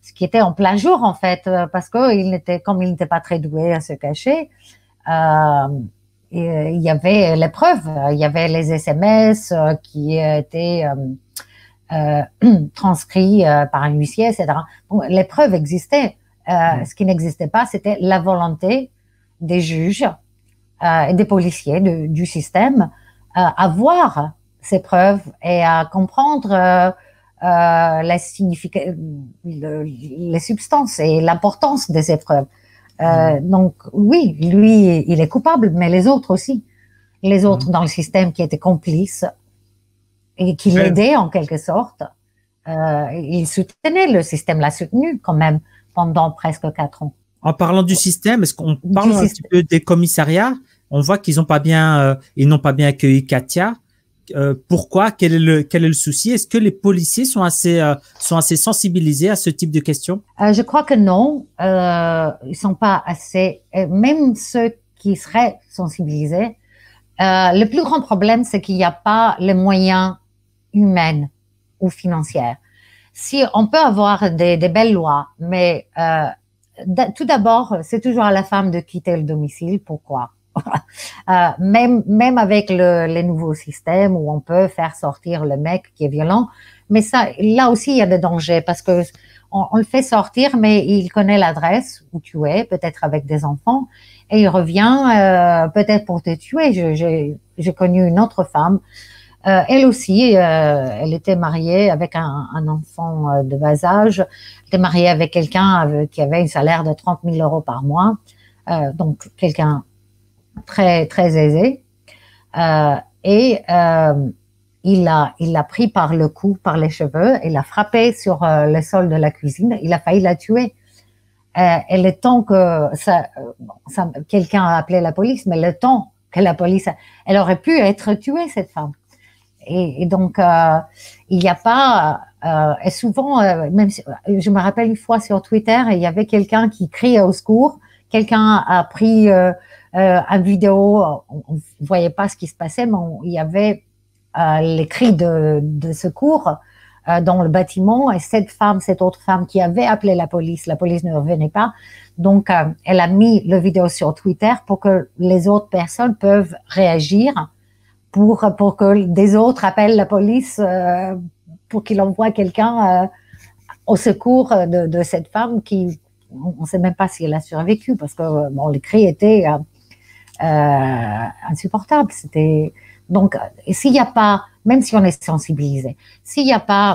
ce qui était en plein jour, en fait, parce que il n'était, comme il n'était pas très doué à se cacher, euh, il y avait les preuves, il y avait les S M S qui étaient euh, euh, transcrits par un huissier, et cetera. Donc, les preuves existaient. Euh, mmh. Ce qui n'existait pas, c'était la volonté des juges euh, et des policiers de, du système euh, à voir ces preuves et à comprendre euh, euh, la significa- le, les substances et l'importance de ces preuves. Euh, donc, oui, lui, il est coupable, mais les autres aussi. Les autres mmh. dans le système qui étaient complices et qui l'aidaient en quelque sorte. Euh, ils soutenaient, le système l'a soutenu quand même pendant presque quatre ans. En parlant du système, est-ce qu'on parle un petit peu des commissariats? On voit qu'ils n'ont pas bien, euh, ils n'ont pas bien accueilli Katia. Euh, pourquoi? Quel est le, quel est le souci? Est-ce que les policiers sont assez, euh, sont assez sensibilisés à ce type de questions? euh, Je crois que non. Euh, ils ne sont pas assez… Même ceux qui seraient sensibilisés, euh, le plus grand problème, c'est qu'il n'y a pas les moyens humains ou financiers. Si on peut avoir des, des belles lois, mais euh, tout d'abord, c'est toujours à la femme de quitter le domicile. Pourquoi? Euh, même, même avec le, les nouveaux systèmes où on peut faire sortir le mec qui est violent, mais ça, là aussi il y a des dangers parce que on, on le fait sortir, mais il connaît l'adresse où tu es, peut-être avec des enfants, et il revient euh, peut-être pour te tuer. J'ai connu une autre femme, euh, elle aussi, euh, elle était mariée avec un, un enfant de bas âge, elle était mariée avec quelqu'un qui avait un salaire de trente mille euros par mois, euh, donc quelqu'un très très aisé, euh, et euh, il a il l'a pris par le cou, par les cheveux, il l'a frappé sur euh, le sol de la cuisine, il a failli la tuer. Euh, et le temps que ça, ça quelqu'un a appelé la police, mais le temps que la police, a, elle aurait pu être tuée, cette femme. Et, et donc euh, il n'y a pas euh, et souvent euh, même si, je me rappelle une fois sur Twitter, il y avait quelqu'un qui criait au secours, quelqu'un a pris euh, Euh, en vidéo, on ne voyait pas ce qui se passait, mais on, il y avait euh, les cris de, de secours euh, dans le bâtiment, et cette femme, cette autre femme qui avait appelé la police, la police ne revenait pas, donc euh, elle a mis le vidéo sur Twitter pour que les autres personnes peuvent réagir, pour, pour que des autres appellent la police, euh, pour qu'il envoie quelqu'un euh, au secours de, de cette femme qui, on ne sait même pas si elle a survécu, parce que bon, les cris étaient… Euh, Euh, insupportable. C'était donc s'il n'y a pas, même si on est sensibilisé, s'il n'y a pas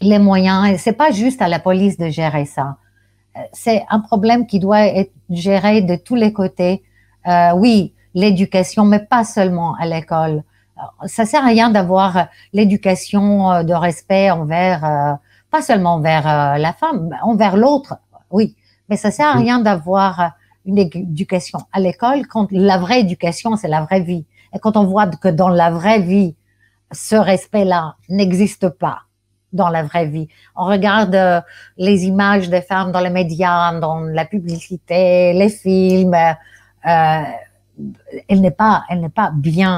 les moyens, c'est pas juste à la police de gérer ça. C'est un problème qui doit être géré de tous les côtés. Euh, oui, l'éducation, mais pas seulement à l'école. Ça sert à rien d'avoir l'éducation de respect envers, euh, pas seulement envers euh, la femme, envers l'autre. Oui, mais ça sert à rien d'avoir une éducation à l'école, quand la vraie éducation, c'est la vraie vie. Et quand on voit que dans la vraie vie, ce respect-là n'existe pas dans la vraie vie. On regarde les images des femmes dans les médias, dans la publicité, les films. Euh, elle n'est pas, elle n'est pas bien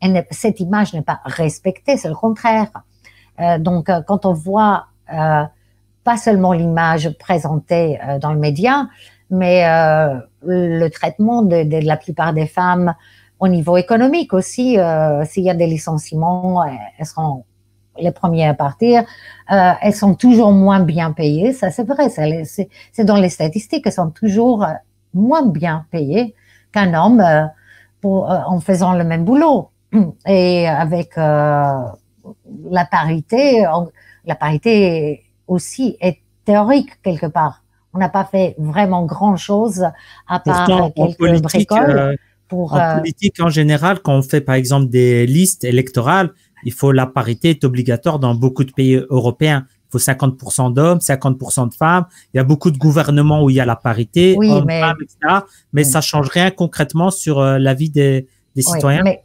elle, cette image n'est pas respectée, c'est le contraire. Euh, donc, euh, quand on voit euh, pas seulement l'image présentée euh, dans le média, mais euh, le traitement de, de la plupart des femmes au niveau économique aussi, euh, s'il y a des licenciements, elles seront les premières à partir, euh, elles sont toujours moins bien payées, ça c'est vrai, c'est dans les statistiques, elles sont toujours moins bien payées qu'un homme euh, pour, euh, en faisant le même boulot. Et avec euh, la parité, on, la parité aussi est théorique quelque part. On n'a pas fait vraiment grand-chose à part Pourtant, quelques bricoles. Euh, pour, en euh, politique en général, quand on fait par exemple des listes électorales, il faut la parité est obligatoire dans beaucoup de pays européens. Il faut cinquante pour cent d'hommes, cinquante pour cent de femmes. Il y a beaucoup de gouvernements où il y a la parité, oui, hommes, mais, femmes, et cetera. Mais oui. ça ne change rien concrètement sur euh, la vie des, des oui, citoyens. Mais,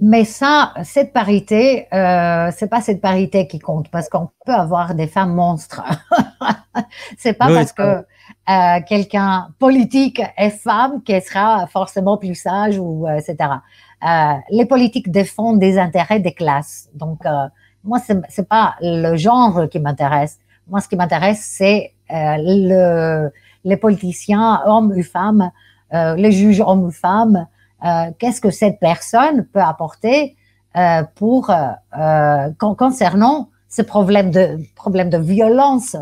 mais ça, cette parité, euh, ce n'est pas cette parité qui compte parce qu'on peut avoir des femmes monstres. Ce n'est pas oui, parce que euh, quelqu'un politique est femme qu'elle sera forcément plus sage, ou, euh, et cetera. Euh, les politiques défendent des intérêts des classes. Donc, euh, moi, c'est pas le genre qui m'intéresse. Moi, ce qui m'intéresse, c'est euh, le, les politiciens, hommes ou femmes, euh, les juges, hommes ou femmes. Euh, Qu'est-ce que cette personne peut apporter euh, pour euh, con, concernant ce problème de problème de violence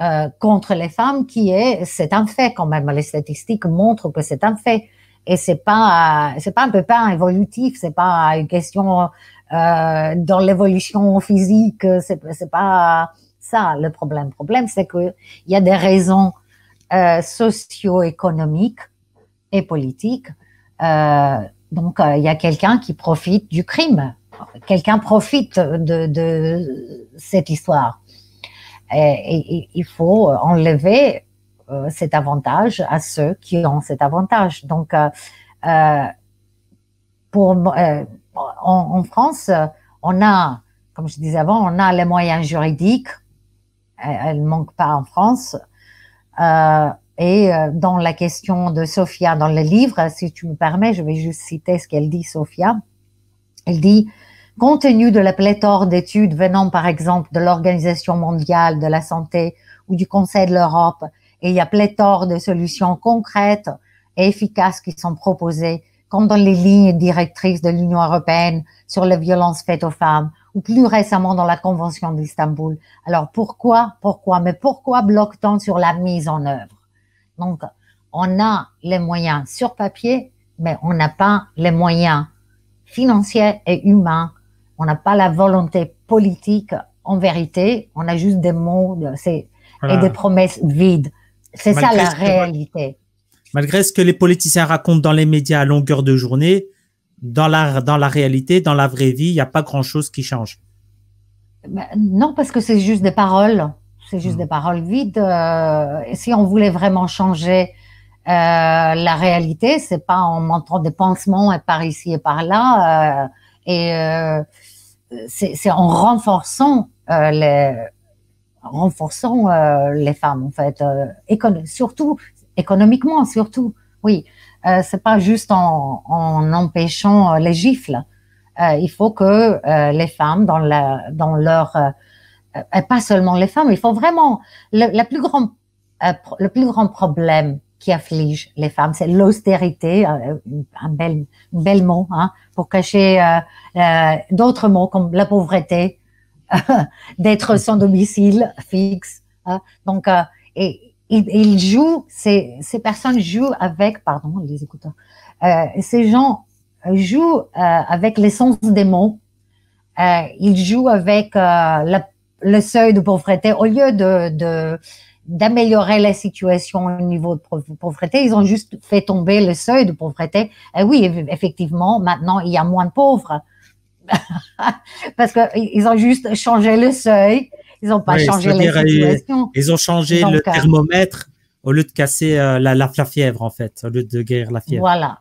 euh, contre les femmes, qui est, c'est un fait quand même. Les statistiques montrent que c'est un fait. Et c'est pas, c'est pas un peu pas évolutif, c'est pas une question euh, dans l'évolution physique, c'est pas ça le problème. Le problème, c'est que il y a des raisons euh, socio-économiques et politiques. Euh, donc, il euh, y a quelqu'un qui profite du crime, quelqu'un profite de, de cette histoire. Et, et il faut enlever cet avantage à ceux qui ont cet avantage. Donc, euh, euh, pour, euh, en, en France, on a, comme je disais avant, on a les moyens juridiques, elles ne manquent pas en France, euh, et dans la question de Sophia, dans le livre, si tu me permets, je vais juste citer ce qu'elle dit, Sophia. Elle dit « Compte tenu de la pléthore d'études venant par exemple de l'Organisation mondiale de la santé ou du Conseil de l'Europe, et il y a pléthore de solutions concrètes et efficaces qui sont proposées, comme dans les lignes directrices de l'Union européenne sur les violences faites aux femmes, ou plus récemment dans la Convention d'Istanbul. Alors pourquoi, pourquoi, mais pourquoi bloque-t-on sur la mise en œuvre? » Donc, on a les moyens sur papier, mais on n'a pas les moyens financiers et humains. On n'a pas la volonté politique en vérité. On a juste des mots de, voilà. et des promesses vides. C'est ça la réalité. Que, malgré ce que les politiciens racontent dans les médias à longueur de journée, dans la, dans la réalité, dans la vraie vie, il n'y a pas grand-chose qui change. Ben, non, parce que c'est juste des paroles. C'est juste mmh. des paroles vides. Euh, si on voulait vraiment changer euh, la réalité, ce n'est pas en montrant des pansements et par ici et par là. Euh, et euh, c'est en renforçant euh, les... renforçant euh, les femmes en fait, euh, écon surtout économiquement, surtout, oui, euh, c'est pas juste en, en empêchant euh, les gifles. Euh, il faut que euh, les femmes dans, la, dans leur, euh, euh, pas seulement les femmes, il faut vraiment, le, la plus grand, euh, le plus grand problème qui afflige les femmes, c'est l'austérité, euh, un bel, un bel mot hein, pour cacher euh, euh, d'autres mots comme la pauvreté, d'être sans domicile fixe. Hein. Donc, euh, et, et, ils jouent, ces, ces personnes jouent avec, pardon, les écouteurs, euh, ces gens jouent euh, avec l'essence des mots, euh, ils jouent avec euh, la, le seuil de pauvreté. Au lieu de d'améliorer la situation au niveau de pauvreté, ils ont juste fait tomber le seuil de pauvreté. Et oui, effectivement, maintenant, il y a moins de pauvres, parce qu'ils ont juste changé le seuil, ils n'ont pas oui, changé les situations. Ils ont changé Donc, le thermomètre au lieu de casser euh, la, la, la fièvre, en fait, au lieu de guérir la fièvre. Voilà.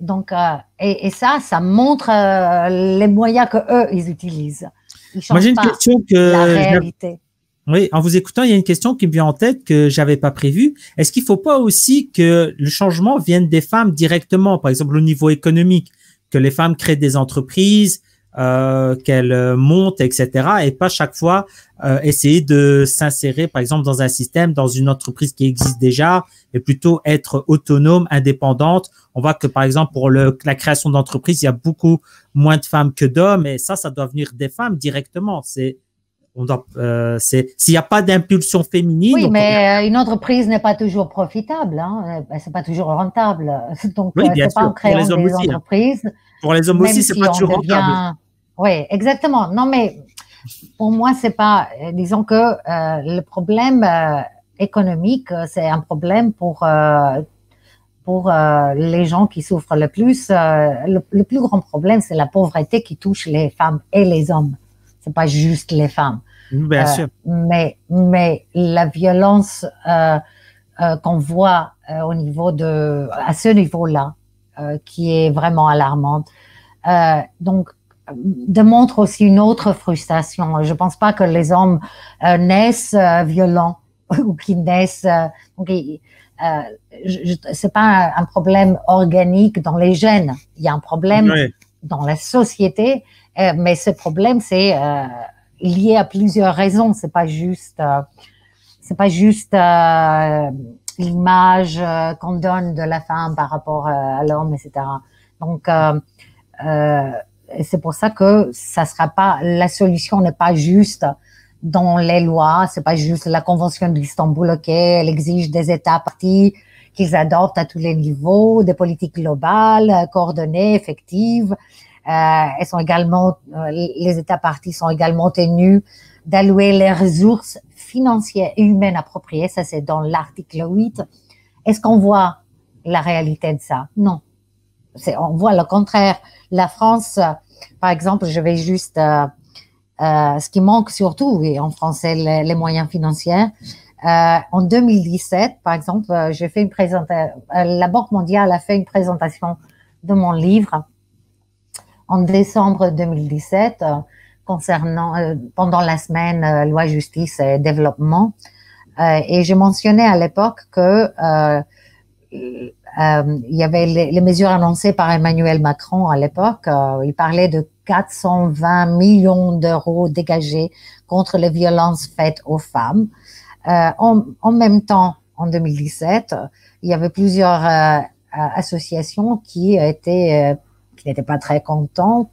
Donc, euh, et, et ça, ça montre euh, les moyens qu'eux, ils utilisent. Ils changent Moi, j'ai une question que la réalité. Oui, en vous écoutant, il y a une question qui me vient en tête que j'avais pas prévue. Est-ce qu'il ne faut pas aussi que le changement vienne des femmes directement, par exemple au niveau économique, que les femmes créent des entreprises, euh, qu'elles montent, et cetera, et pas chaque fois euh, essayer de s'insérer, par exemple, dans un système, dans une entreprise qui existe déjà, et plutôt être autonome, indépendante. On voit que, par exemple, pour le, la création d'entreprises, il y a beaucoup moins de femmes que d'hommes, et ça, ça doit venir des femmes directement. C'est On doit, euh, c'est, s'il n'y a pas d'impulsion féminine. Oui, mais on... une entreprise n'est pas toujours profitable, hein, c'est pas toujours rentable. Donc, oui, c'est pas en créant des aussi, entreprises. Pour les hommes aussi, c'est si pas toujours devient... rentable. Oui, exactement. Non, mais pour moi, c'est pas, disons que euh, le problème euh, économique, c'est un problème pour euh, pour euh, les gens qui souffrent le plus. Euh, le, le plus grand problème, c'est la pauvreté qui touche les femmes et les hommes. C'est pas juste les femmes. Bien euh, sûr. Mais, mais la violence euh, euh, qu'on voit euh, au niveau de, à ce niveau-là, euh, qui est vraiment alarmante, euh, donc, démontre aussi une autre frustration. Je pense pas que les hommes euh, naissent euh, violents ou qui naissent. Euh, donc, euh, c'est pas un, un problème organique dans les gènes. Il y a un problème oui. dans la société. Mais ce problème, c'est euh, lié à plusieurs raisons. C'est pas juste, euh, c'est pas juste euh, l'image euh, qu'on donne de la femme par rapport euh, à l'homme, et cetera. Donc, euh, euh, c'est pour ça que ça sera pas la solution n'est pas juste dans les lois. C'est pas juste la Convention d'Istanbul, ok, elle exige des États parties qu'ils adoptent à tous les niveaux, des politiques globales, coordonnées, effectives. Euh, elles sont également, euh, les États parties sont également tenus d'allouer les ressources financières et humaines appropriées. Ça, c'est dans l'article huit. Est-ce qu'on voit la réalité de ça? Non. C'est, on voit le contraire. La France, euh, par exemple, je vais juste, euh, euh, ce qui manque surtout, oui, en français, les, les moyens financiers. Euh, en deux mille dix-sept, par exemple, euh, j'ai fait une présentation, euh, la Banque mondiale a fait une présentation de mon livre. En décembre deux mille dix-sept, euh, concernant, euh, pendant la semaine euh, loi justice et développement, euh, et j'ai mentionné à l'époque que euh, il euh, y avait les, les mesures annoncées par Emmanuel Macron à l'époque. Euh, il parlait de quatre cent vingt millions d'euros dégagés contre les violences faites aux femmes. Euh, en, en même temps, en deux mille dix-sept, il y avait plusieurs euh, associations qui étaient euh, qui n'étaient pas très contents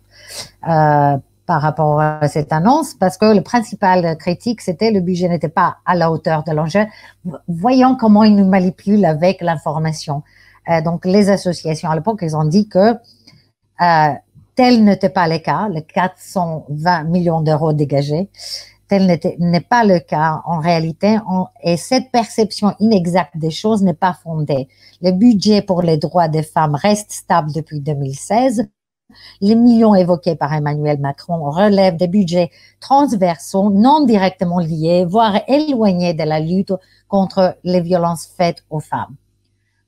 euh, par rapport à cette annonce, parce que le principal critique, c'était le budget n'était pas à la hauteur de l'enjeu. Voyons comment ils nous manipulent avec l'information. Euh, donc, les associations, à l'époque, ils ont dit que euh, tel n'était pas le cas, les quatre cent vingt millions d'euros dégagés, tel n'est pas le cas en réalité, on, et cette perception inexacte des choses n'est pas fondée. Le budget pour les droits des femmes reste stable depuis deux mille seize. Les millions évoqués par Emmanuel Macron relèvent des budgets transversaux, non directement liés, voire éloignés de la lutte contre les violences faites aux femmes.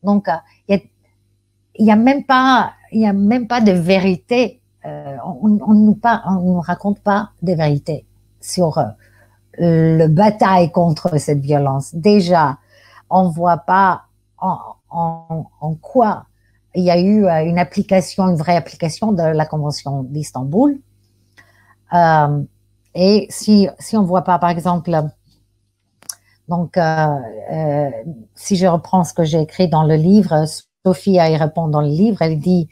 Donc, il n'y a, y a même pas, il n'y a même pas de vérité. Euh, on ne on nous raconte pas des vérités sur euh, le bataille contre cette violence. Déjà, on voit pas en, en, en quoi il y a eu euh, une application, une vraie application de la Convention d'Istanbul. Euh, et si, si on voit pas, par exemple, donc, euh, euh, si je reprends ce que j'ai écrit dans le livre, Sophia y répond dans le livre, elle dit,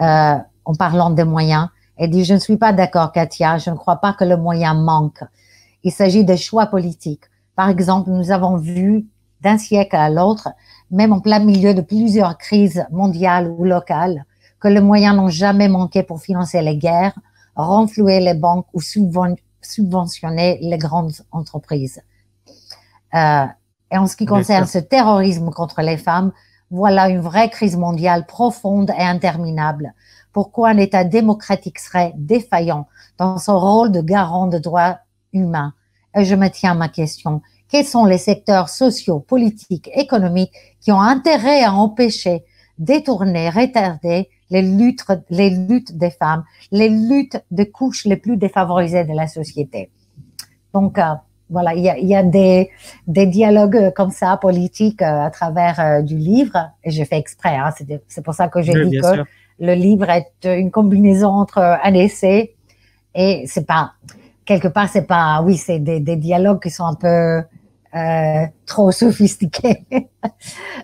euh, en parlant des moyens, elle dit, je ne suis pas d'accord, Katia, je ne crois pas que le moyen manque. Il s'agit des choix politiques. Par exemple, nous avons vu d'un siècle à l'autre, même en plein milieu de plusieurs crises mondiales ou locales, que les moyens n'ont jamais manqué pour financer les guerres, renflouer les banques ou subventionner les grandes entreprises. Euh, et en ce qui concerne ce terrorisme contre les femmes, voilà une vraie crise mondiale profonde et interminable. Pourquoi un État démocratique serait défaillant dans son rôle de garant de droits humains? Et je me tiens à ma question. Quels sont les secteurs sociaux, politiques, économiques qui ont intérêt à empêcher, détourner, retarder les luttes, les luttes des femmes, les luttes des couches les plus défavorisées de la société? Donc, euh, voilà, il y a, il y a des, des dialogues comme ça, politiques, euh, à travers euh, du livre. Et j'ai fait exprès, hein, c'est pour ça que j'ai oui, dit que sûr. le livre est une combinaison entre un essai et c'est pas, quelque part, c'est pas, oui, c'est des, des dialogues qui sont un peu euh, trop sophistiqués. Oui.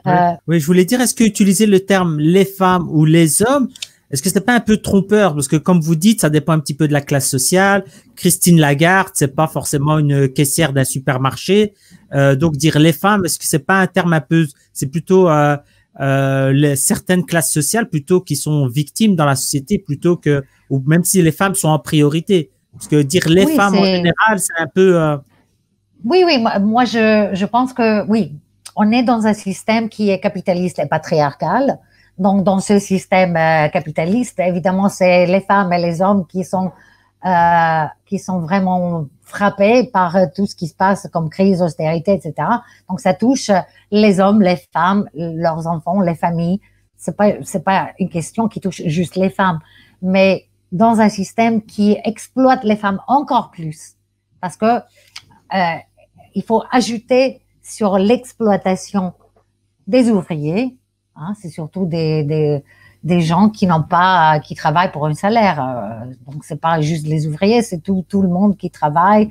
euh, oui, je voulais dire, est-ce qu'utiliser le terme les femmes ou les hommes, est-ce que c'est pas un peu trompeur? Parce que comme vous dites, ça dépend un petit peu de la classe sociale. Christine Lagarde, c'est pas forcément une caissière d'un supermarché. Euh, donc dire les femmes, est-ce que c'est pas un terme un peu, c'est plutôt euh, euh, les, certaines classes sociales plutôt qui sont victimes dans la société plutôt que, ou même si les femmes sont en priorité. Parce que dire les oui, femmes en général, c'est un peu. Euh... Oui, oui, moi, moi je, je pense que oui, on est dans un système qui est capitaliste et patriarcal. Donc, dans ce système euh, capitaliste, évidemment, c'est les femmes et les hommes qui sont euh, qui sont vraiment frappés par tout ce qui se passe comme crise, austérité, et cetera. Donc, ça touche les hommes, les femmes, leurs enfants, les familles. C'est pas c'est pas une question qui touche juste les femmes, mais dans un système qui exploite les femmes encore plus, parce que euh, il faut ajouter sur l'exploitation des ouvriers. Hein, c'est surtout des, des, des gens qui n'ont pas, qui travaillent pour un salaire. Donc, c'est pas juste les ouvriers, c'est tout, tout le monde qui travaille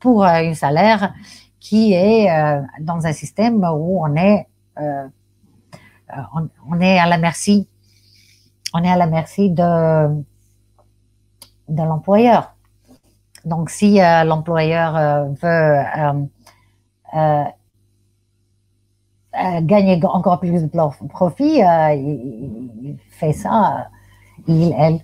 pour un salaire qui est euh, dans un système où on est, euh, on, on est à la merci, on est à la merci de, de l'employeur. Donc, si euh, l'employeur euh, veut euh, euh, gagner encore plus de profit, euh, il fait ça, il, elle,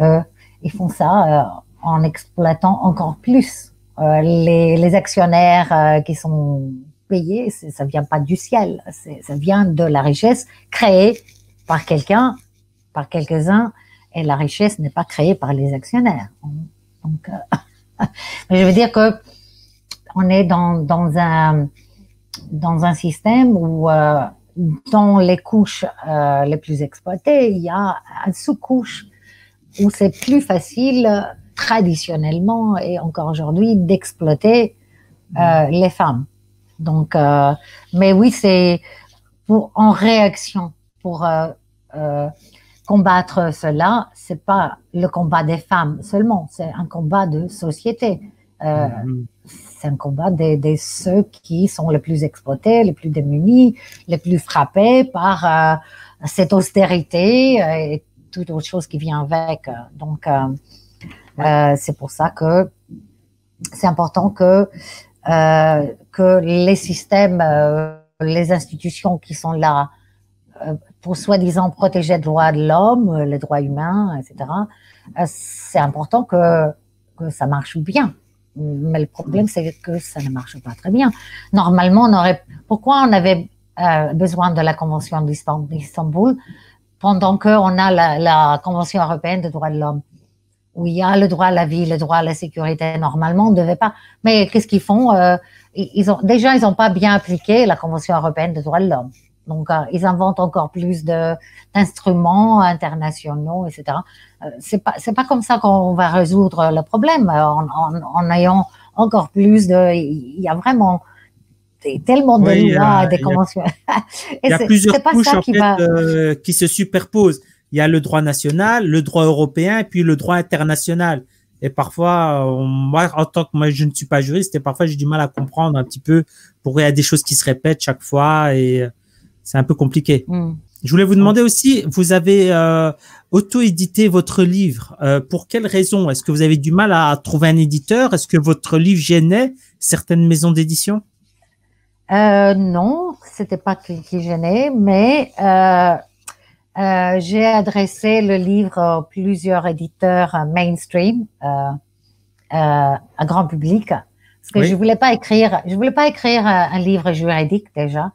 euh, ils font ça euh, en exploitant encore plus euh, les, les actionnaires euh, qui sont payés. Ça vient pas du ciel, ça vient de la richesse créée par quelqu'un, par quelques-uns, et la richesse n'est pas créée par les actionnaires. Donc, euh, mais je veux dire que on est dans, dans un dans un système où euh, dans les couches euh, les plus exploitées, il y a une sous-couche où c'est plus facile traditionnellement et encore aujourd'hui d'exploiter euh, les femmes. Donc, euh, mais oui, c'est pour en réaction pour euh, euh, combattre cela. C'est pas le combat des femmes seulement, c'est un combat de société. Euh, mmh. C'est un combat des, des ceux qui sont les plus exploités, les plus démunis, les plus frappés par euh, cette austérité euh, et toute autre chose qui vient avec. Donc, euh, euh, c'est pour ça que c'est important que, euh, que les systèmes, euh, les institutions qui sont là euh, pour soi-disant protéger les droits de l'homme, les droits humains, et cetera, euh, c'est important que, que ça marche bien. Mais le problème, c'est que ça ne marche pas très bien. Normalement, on aurait... Pourquoi on avait euh, besoin de la Convention d'Istanbul pendant qu'on a la, la Convention européenne des droits de l'homme, où il y a le droit à la vie, le droit à la sécurité? Normalement, on ne devait pas. Mais qu'est-ce qu'ils font? euh, ils ont, Déjà, ils n'ont pas bien appliqué la Convention européenne des droits de l'homme. Donc, euh, ils inventent encore plus d'instruments internationaux, et cetera. Euh, c'est pas, c'est pas comme ça qu'on va résoudre le problème en, en, en ayant encore plus de. Il y a vraiment tellement de oui, lois, a, des conventions. Il y a, y a plusieurs couches en qui, fait, va... euh, qui se superposent. Il y a le droit national, le droit européen, et puis le droit international. Et parfois, on, moi, en tant que moi, je ne suis pas juriste, et parfois j'ai du mal à comprendre un petit peu pourquoi il y a des choses qui se répètent chaque fois et c'est un peu compliqué. Mm. Je voulais vous demander aussi, vous avez euh, auto-édité votre livre. Euh, pour quelles raisons? Est-ce que vous avez du mal à trouver un éditeur? Est-ce que votre livre gênait certaines maisons d'édition? euh, Non, c'était pas qui, qui gênait, mais euh, euh, j'ai adressé le livre à plusieurs éditeurs mainstream, euh, euh, à grand public, parce que oui. je voulais pas écrire, je voulais pas écrire un livre juridique déjà.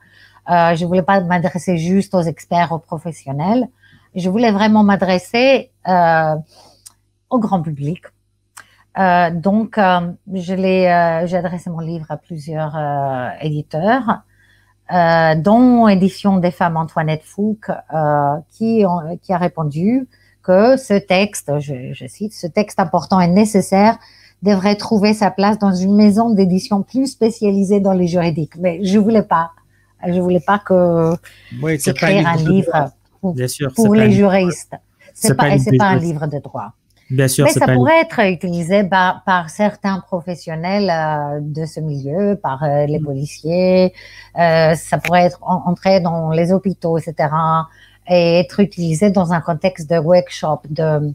Euh, je voulais pas m'adresser juste aux experts, aux professionnels. Je voulais vraiment m'adresser euh, au grand public. Euh, donc, euh, je l'ai, euh, j'ai adressé mon livre à plusieurs euh, éditeurs, euh, dont Édition des femmes Antoinette Fouque, euh, qui, ont, qui a répondu que ce texte, je, je cite, ce texte important et nécessaire devrait trouver sa place dans une maison d'édition plus spécialisée dans les juridiques. Mais je voulais pas. Je voulais pas que oui, écrire un livre, livre pour, bien sûr, pour les juristes. C'est pas, pas, pas un livre de droit. Bien sûr, mais ça pourrait être utilisé par, par certains professionnels euh, de ce milieu, par euh, les policiers, euh, ça pourrait être en, entrer dans les hôpitaux, et cetera, et être utilisé dans un contexte de workshop, de,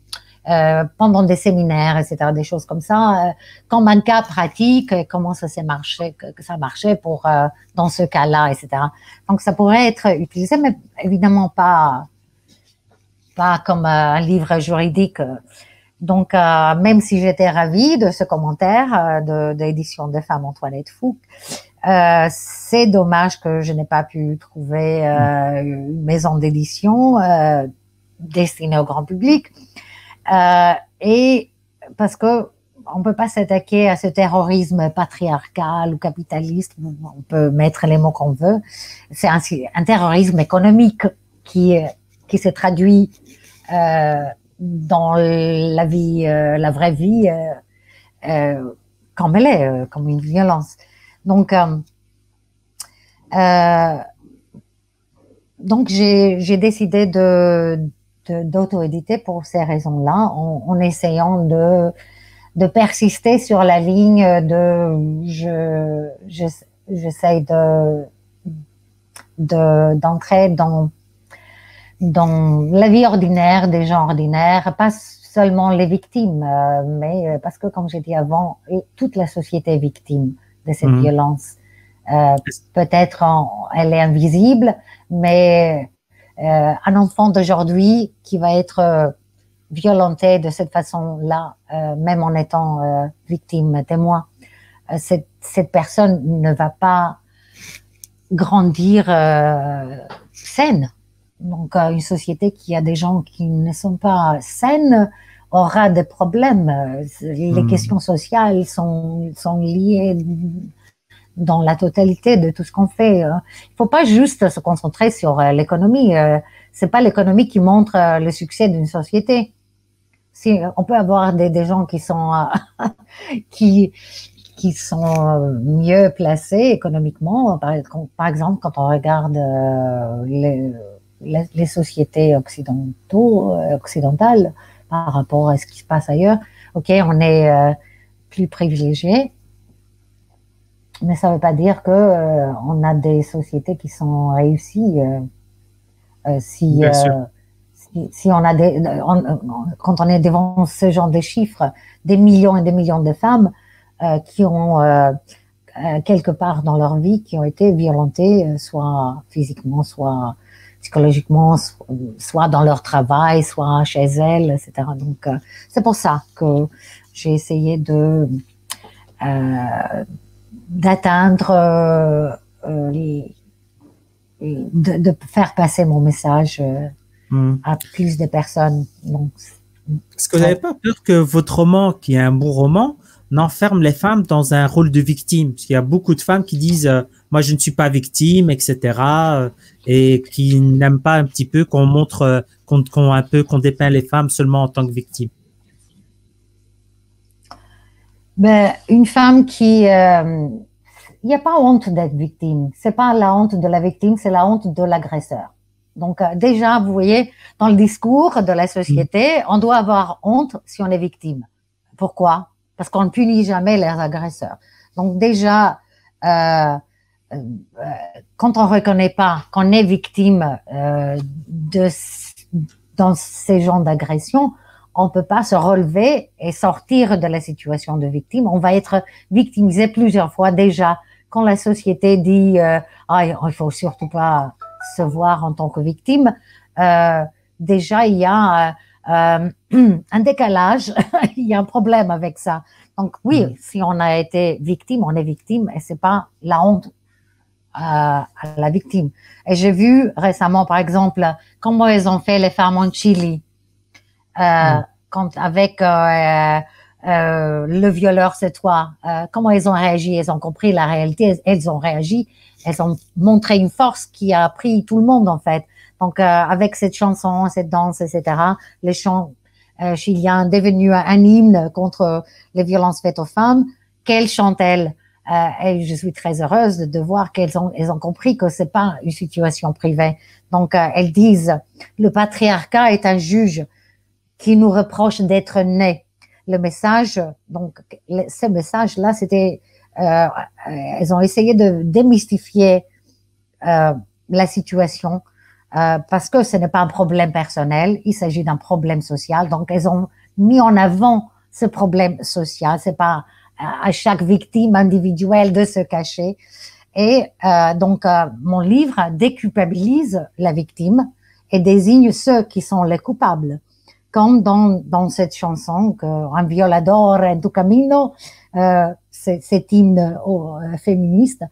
euh, pendant des séminaires, et cetera, des choses comme ça. Euh, quand mannequin pratique, comment ça s'est marché, que, que ça marchait pour, euh, dans ce cas-là, et cetera. Donc, ça pourrait être utilisé, mais évidemment pas, pas comme euh, un livre juridique. Donc, euh, même si j'étais ravie de ce commentaire euh, de, de l'édition de Femmes Antoinette Fouque, euh, c'est dommage que je n'ai pas pu trouver euh, une maison d'édition euh, destinée au grand public. Euh, et parce que on peut pas s'attaquer à ce terrorisme patriarcal ou capitaliste, on peut mettre les mots qu'on veut. C'est un, un terrorisme économique qui, qui se traduit euh, dans la vie, euh, la vraie vie, euh, euh, comme elle est, euh, comme une violence. Donc, euh, euh, donc j'ai décidé de, de, d'auto-éditer pour ces raisons-là, en, en essayant de, de persister sur la ligne de je, je, j'essaye de, de, d'entrer dans dans la vie ordinaire, des gens ordinaires, pas seulement les victimes, euh, mais parce que, comme j'ai dit avant, toute la société est victime de cette mmh. violence. Euh, peut-être elle est invisible, mais euh, un enfant d'aujourd'hui qui va être violenté de cette façon-là, euh, même en étant euh, victime, témoin, euh, cette, cette personne ne va pas grandir euh, saine. Donc, une société qui a des gens qui ne sont pas saines aura des problèmes. Les mmh. questions sociales sont, sont liées dans la totalité de tout ce qu'on fait. Il ne faut pas juste se concentrer sur l'économie. Ce n'est pas l'économie qui montre le succès d'une société. Si, on peut avoir des, des gens qui sont, qui, qui sont mieux placés économiquement. Par, par exemple, quand on regarde les... les sociétés occidentaux, occidentales par rapport à ce qui se passe ailleurs, ok, on est euh, plus privilégié, mais ça ne veut pas dire que euh, on a des sociétés qui sont réussies. Euh, euh, si, euh, si, si on a des, on, quand on est devant ce genre de chiffres, des millions et des millions de femmes euh, qui ont euh, quelque part dans leur vie qui ont été violentées, soit physiquement, soit psychologiquement, soit dans leur travail, soit chez elles, et cetera. Donc, euh, c'est pour ça que j'ai essayé de euh, d'atteindre, euh, les, de, de faire passer mon message euh, mm. à plus de personnes. Est-ce que vous n'avez pas peur que votre roman, qui est un bon roman, n'enferme les femmes dans un rôle de victime? Parce qu'il y a beaucoup de femmes qui disent euh, « moi, je ne suis pas victime », et cetera, et qui n'aiment pas un petit peu qu'on montre, qu'on qu'on un peu qu'on dépeint les femmes seulement en tant que victimes. Ben, une femme qui, il euh, n'y a pas honte d'être victime. C'est pas la honte de la victime, c'est la honte de l'agresseur. Donc euh, déjà, vous voyez, dans le discours de la société, mmh. on doit avoir honte si on est victime. Pourquoi? Parce qu'on ne punit jamais les agresseurs. Donc déjà. Euh, Quand on ne reconnaît pas qu'on est victime euh, de, dans ces genres d'agression, on ne peut pas se relever et sortir de la situation de victime. On va être victimisé plusieurs fois déjà. Quand la société dit euh, « ah, il ne faut surtout pas se voir en tant que victime euh, », déjà il y a euh, un décalage, il y a un problème avec ça. Donc oui, mmh. si on a été victime, on est victime et ce n'est pas la honte à la victime. Et j'ai vu récemment, par exemple, comment elles ont fait les femmes en Chili, euh, mm. quand avec euh, euh, le violeur, c'est toi. Euh, comment elles ont réagi? Elles ont compris la réalité. Elles, elles ont réagi. Elles ont montré une force qui a pris tout le monde en fait. Donc, euh, avec cette chanson, cette danse, et cetera. Les chants euh, chiliens devenus un hymne contre les violences faites aux femmes. Qu'elles chantent-elles? Euh, et je suis très heureuse de voir qu'elles ont, elles ont compris que c'est pas une situation privée. Donc, euh, elles disent, le patriarcat est un juge. qui nous reprochent d'être nés. Le message, donc, le, ce message-là, c'était, euh, ils ont essayé de démystifier euh, la situation euh, parce que ce n'est pas un problème personnel, il s'agit d'un problème social. Donc, ils ont mis en avant ce problème social. C'est pas à chaque victime individuelle de se cacher. Et euh, donc, euh, mon livre déculpabilise la victime et désigne ceux qui sont les coupables. Comme dans, dans cette chanson, que un violador en tu camino, euh, cet hymne euh, féministe,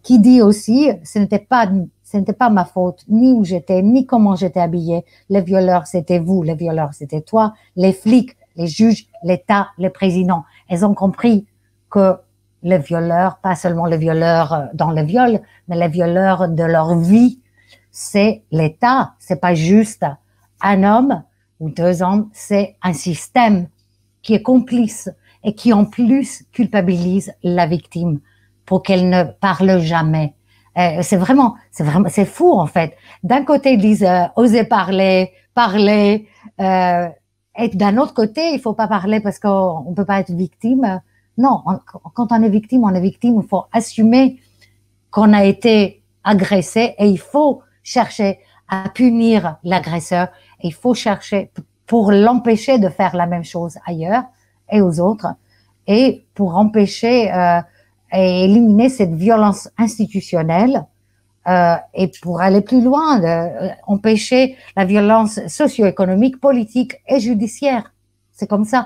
qui dit aussi, ce n'était pas, ce n'était pas ma faute, ni où j'étais, ni comment j'étais habillée. Les violeurs, c'était vous, les violeurs, c'était toi, les flics, les juges, l'État, les présidents. Ils ont compris que les violeurs, pas seulement les violeurs dans le viol, mais les violeurs de leur vie, c'est l'État. C'est pas juste un homme ou deux hommes, c'est un système qui est complice et qui en plus culpabilise la victime pour qu'elle ne parle jamais. C'est vraiment, c'est vraiment, c'est fou en fait. D'un côté ils disent euh, osez parler, parler. Euh, Et d'un autre côté, il faut pas parler parce qu'on peut pas être victime. Non, on, quand on est victime, on est victime. Il faut assumer qu'on a été agressé et il faut chercher à punir l'agresseur. Il faut chercher pour l'empêcher de faire la même chose ailleurs et aux autres et pour empêcher euh, et éliminer cette violence institutionnelle. Euh, et pour aller plus loin, euh, empêcher la violence socio-économique, politique et judiciaire. C'est comme ça,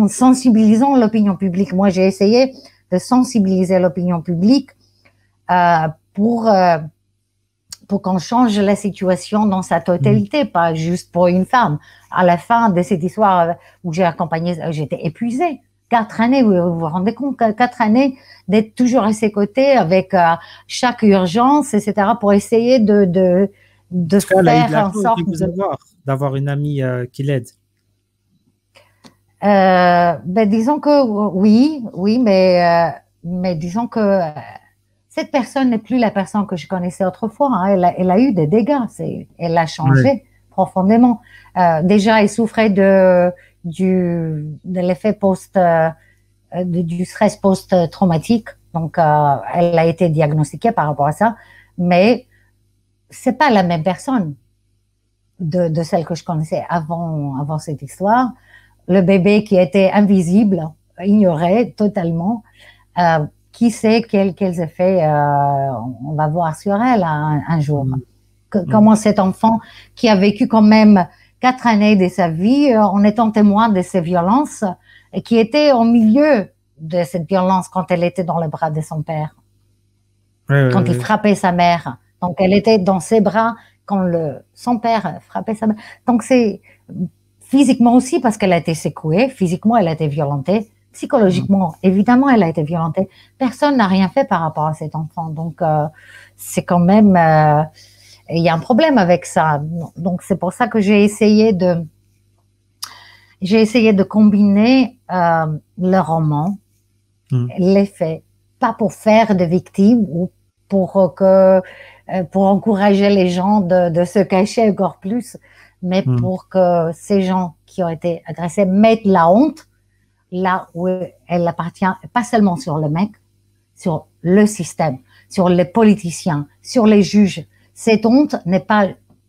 en sensibilisant l'opinion publique. Moi, j'ai essayé de sensibiliser l'opinion publique euh, pour euh, pour qu'on change la situation dans sa totalité, mmh. pas juste pour une femme. À la fin de cette histoire où j'ai accompagné, j'étais épuisée. Quatre années, vous vous rendez compte, quatre années d'être toujours à ses côtés avec euh, chaque urgence, et cetera, pour essayer de de, de faire en sorte d'avoir de... une amie euh, qui l'aide. Euh, ben disons que oui, oui, mais euh, mais disons que euh, cette personne n'est plus la personne que je connaissais autrefois. Hein, elle, a, elle a eu des dégâts, c'est, elle a changé oui. profondément. Euh, déjà, elle souffrait de du de l'effet post euh, du stress post-traumatique, donc euh, elle a été diagnostiquée par rapport à ça, mais c'est pas la même personne de, de celle que je connaissais avant avant cette histoire. Le bébé qui était invisible, ignoré totalement, euh, qui sait quels quels effets euh, on va voir sur elle un, un jour. Que, comment cet enfant qui a vécu quand même quatre années de sa vie en étant témoin de ces violences et qui était au milieu de cette violence quand elle était dans les bras de son père, oui, quand oui, il oui. frappait sa mère. Donc elle était dans ses bras quand le, son père frappait sa mère. Donc c'est physiquement aussi parce qu'elle a été secouée, physiquement elle a été violentée, psychologiquement évidemment elle a été violentée. Personne n'a rien fait par rapport à cet enfant. Donc euh, c'est quand même... Euh, il y a un problème avec ça, donc c'est pour ça que j'ai essayé de j'ai essayé de combiner euh, le roman, mmh. les faits, pas pour faire de victimes ou pour que pour encourager les gens de, de se cacher encore plus, mais mmh. pour que ces gens qui ont été agressés mettent la honte là où elle appartient, pas seulement sur le mec, sur le système, sur les politiciens, sur les juges. Cette honte n'est pas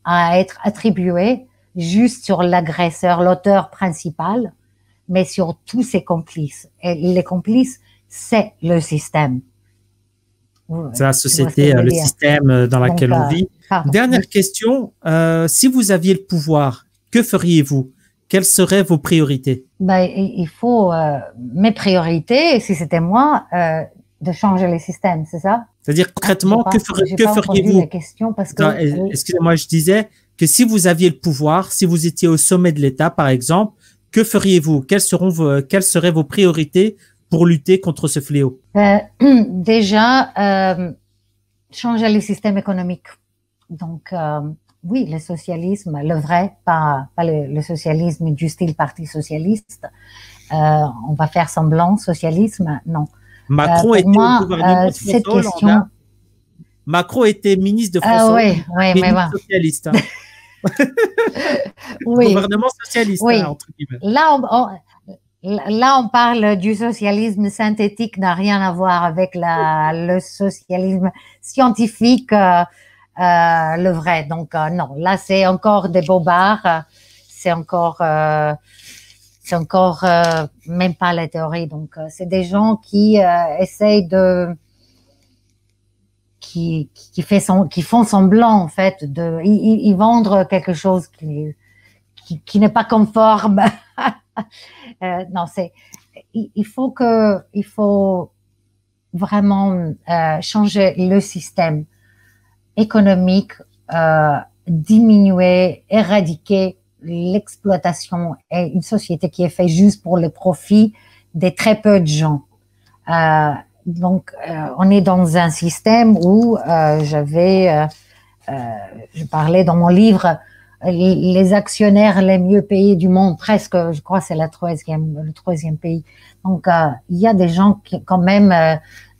à être attribuée juste sur l'agresseur, l'auteur principal, mais sur tous ses complices. Et les complices, c'est le système. C'est la société, le système dans lequel on vit. Pardon. Dernière question, euh, si vous aviez le pouvoir, que feriez-vous? Quelles seraient vos priorités? Ben, il faut, euh, mes priorités, si c'était moi, euh, de changer les systèmes, c'est ça? C'est-à-dire concrètement, ah, que, que feriez-vous? Que... Excusez-moi, je disais que si vous aviez le pouvoir, si vous étiez au sommet de l'État, par exemple, que feriez-vous? Quelles seront vos, quelles seraient vos priorités pour lutter contre ce fléau? euh, Déjà, euh, changer les systèmes économiques. Donc, euh, oui, le socialisme, le vrai, pas, pas le, le socialisme du style parti socialiste. Euh, on va faire semblant socialisme, non. Macron, euh, était moi, euh, cette François, question... Macron était ministre de François, euh, oui, oui, ministre mais bon. socialiste. Hein. oui. Gouvernement socialiste, oui. Là, entre guillemets. Là, on, on, là, on parle du socialisme synthétique, n'a rien à voir avec la, le socialisme scientifique, euh, euh, le vrai. Donc, euh, non, là, c'est encore des bobards, c'est encore, euh, c'est encore euh, même pas la théorie. Donc, c'est des gens qui euh, essayent de... Qui, qui, fait son, qui font semblant, en fait, de y, y vendre quelque chose qui, qui, qui n'est pas conforme. euh, non, c'est... Il, il faut que... Il faut vraiment euh, changer le système économique, euh, diminuer, éradiquer l'exploitation et une société qui est faite juste pour le profit des très peu de gens. Euh, Donc, euh, on est dans un système où euh, j'avais, euh, euh, je parlais dans mon livre, les, les actionnaires les mieux payés du monde, presque, je crois que c'est la troisième, le troisième pays. Donc, euh, il y a des gens qui, quand même, euh,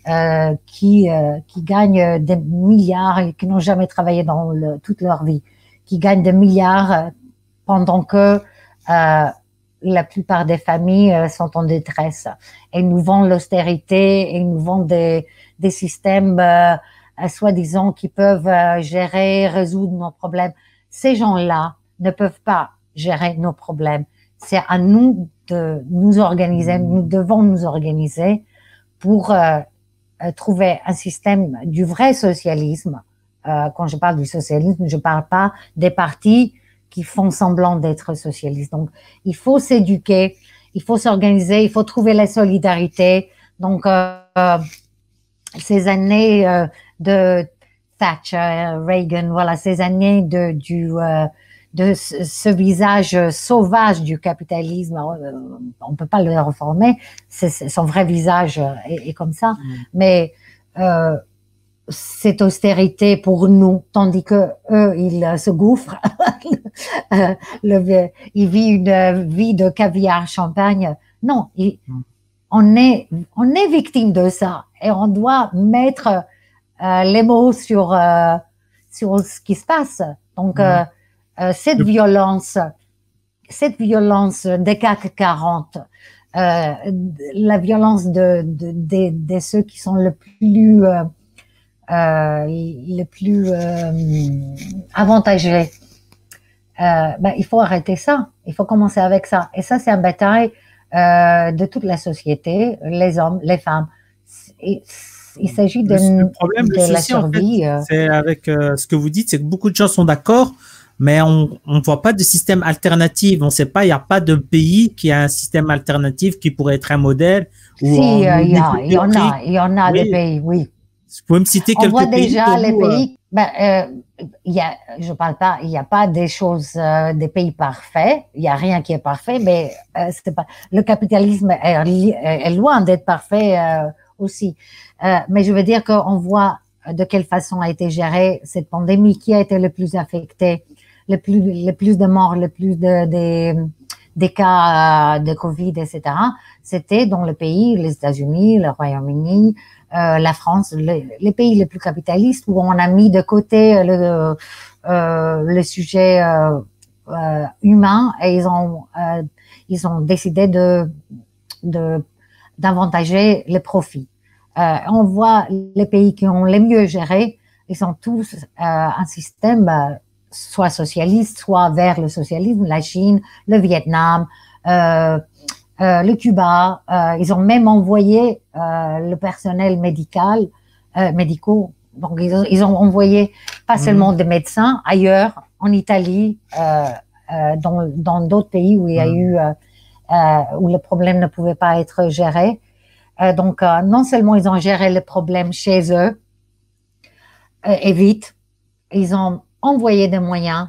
euh, qui, euh, qui gagnent des milliards, et qui n'ont jamais travaillé dans le, toute leur vie, qui gagnent des milliards pendant que... Euh, la plupart des familles sont en détresse. Et nous vendent l'austérité, et nous vendent des, des systèmes euh, soi-disant qui peuvent euh, gérer, résoudre nos problèmes. Ces gens-là ne peuvent pas gérer nos problèmes. C'est à nous de nous organiser, nous devons nous organiser pour euh, trouver un système du vrai socialisme. Euh, quand je parle du socialisme, je ne parle pas des partis qui font semblant d'être socialistes. Donc, il faut s'éduquer, il faut s'organiser, il faut trouver la solidarité. Donc, euh, ces années euh, de Thatcher, Reagan, voilà, ces années de, du, euh, de ce, ce visage sauvage du capitalisme, euh, on ne peut pas le reformer, c'est, c'est son vrai visage est, est comme ça, mmh. mais... Euh, cette austérité pour nous, tandis que eux, ils se gouffrent, le, ils vivent une vie de caviar champagne. Non, ils, on est, on est victime de ça et on doit mettre euh, les mots sur euh, sur ce qui se passe. Donc euh, euh, cette violence, cette violence des C A C quarante. Euh, la violence de de, de de ceux qui sont le plus euh, Euh, le plus euh, avantagé. Euh, ben, il faut arrêter ça. Il faut commencer avec ça. Et ça, c'est une bataille euh, de toute la société, les hommes, les femmes. Il, il s'agit de, le problème, de le souci, la survie. En fait, c'est avec euh, ce que vous dites, c'est que beaucoup de gens sont d'accord, mais on ne voit pas de système alternatif. On ne sait pas, il n'y a pas de pays qui a un système alternatif qui pourrait être un modèle. Si, il y, y, y en a, il y en a oui. des pays, oui. Vous pouvez me citer quelques pays ? On voit déjà les pays. Ben, euh, y a, je parle pas. Il n'y a pas des choses, euh, des pays parfaits. Il n'y a rien qui est parfait, mais euh, c'est pas. Le capitalisme est, est loin d'être parfait euh, aussi. Euh, mais je veux dire qu'on voit de quelle façon a été gérée cette pandémie, qui a été le plus affecté, le plus, le plus de morts, le plus de des des cas de Covid, et cetera. C'était dans le pays, les États-Unis, le Royaume-Uni, euh, la France, le, les pays les plus capitalistes où on a mis de côté le, euh, le sujet euh, euh, humain et ils ont, euh, ils ont décidé de, de, d'avantager les profits. Euh, on voit les pays qui ont les mieux gérés, ils ont tous euh, un système euh, soit socialiste, soit vers le socialisme, la Chine, le Vietnam, euh, euh, le Cuba. Euh, ils ont même envoyé euh, le personnel médical, euh, médicaux. Donc, ils ont, ils ont envoyé pas mmh. seulement des médecins ailleurs, en Italie, euh, euh, dans, dans d'autres pays où il y a mmh. eu, euh, euh, où le problème ne pouvait pas être géré. Euh, donc, euh, non seulement ils ont géré le problème chez eux, euh, et vite, ils ont envoyer des moyens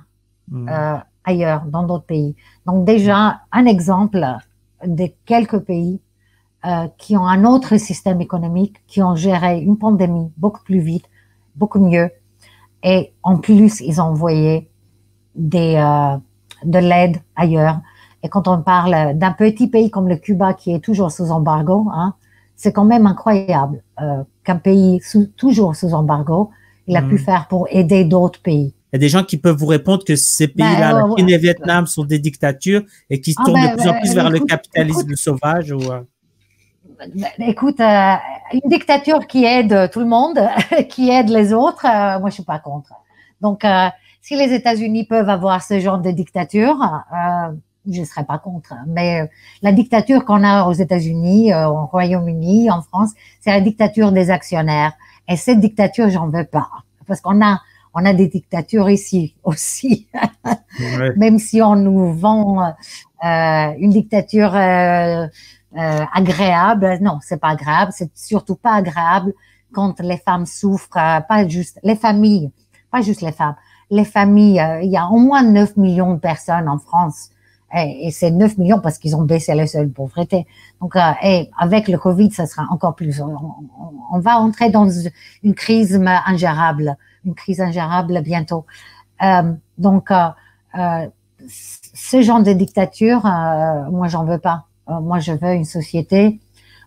mmh. euh, ailleurs, dans d'autres pays. Donc déjà, un exemple de quelques pays euh, qui ont un autre système économique, qui ont géré une pandémie beaucoup plus vite, beaucoup mieux. Et en plus, ils ont envoyé des, euh, de l'aide ailleurs. Et quand on parle d'un petit pays comme le Cuba, qui est toujours sous embargo, hein, c'est quand même incroyable euh, qu'un pays sous, toujours sous embargo, il a mmh. pu faire pour aider d'autres pays. Il y a des gens qui peuvent vous répondre que ces pays-là, ben, la Chine ouais, et Vietnam, sont des dictatures et qui ah, tournent ben, de plus ben, en plus ben, vers écoute, le capitalisme écoute, sauvage. Ou, euh... ben, écoute, euh, une dictature qui aide tout le monde, qui aide les autres, euh, moi, je ne suis pas contre. Donc, euh, si les États-Unis peuvent avoir ce genre de dictature, euh, je ne serais pas contre. Mais la dictature qu'on a aux États-Unis, euh, au Royaume-Uni, en France, c'est la dictature des actionnaires. Et cette dictature, j'en veux pas. Parce qu'on a... On a des dictatures ici aussi, ouais. Même si on nous vend euh, une dictature euh, euh, agréable. Non, c'est pas agréable. C'est surtout pas agréable quand les femmes souffrent, pas juste les familles, pas juste les femmes, les familles. Euh, il y a au moins neuf millions de personnes en France, et, et c'est neuf millions parce qu'ils ont baissé le seuil de pauvreté. Donc, euh, et avec le Covid, ça sera encore plus. On, on, on va entrer dans une crise ingérable. Une crise ingérable bientôt. Euh, donc, euh, euh, ce genre de dictature, euh, moi, j'en veux pas. Euh, moi, je veux une société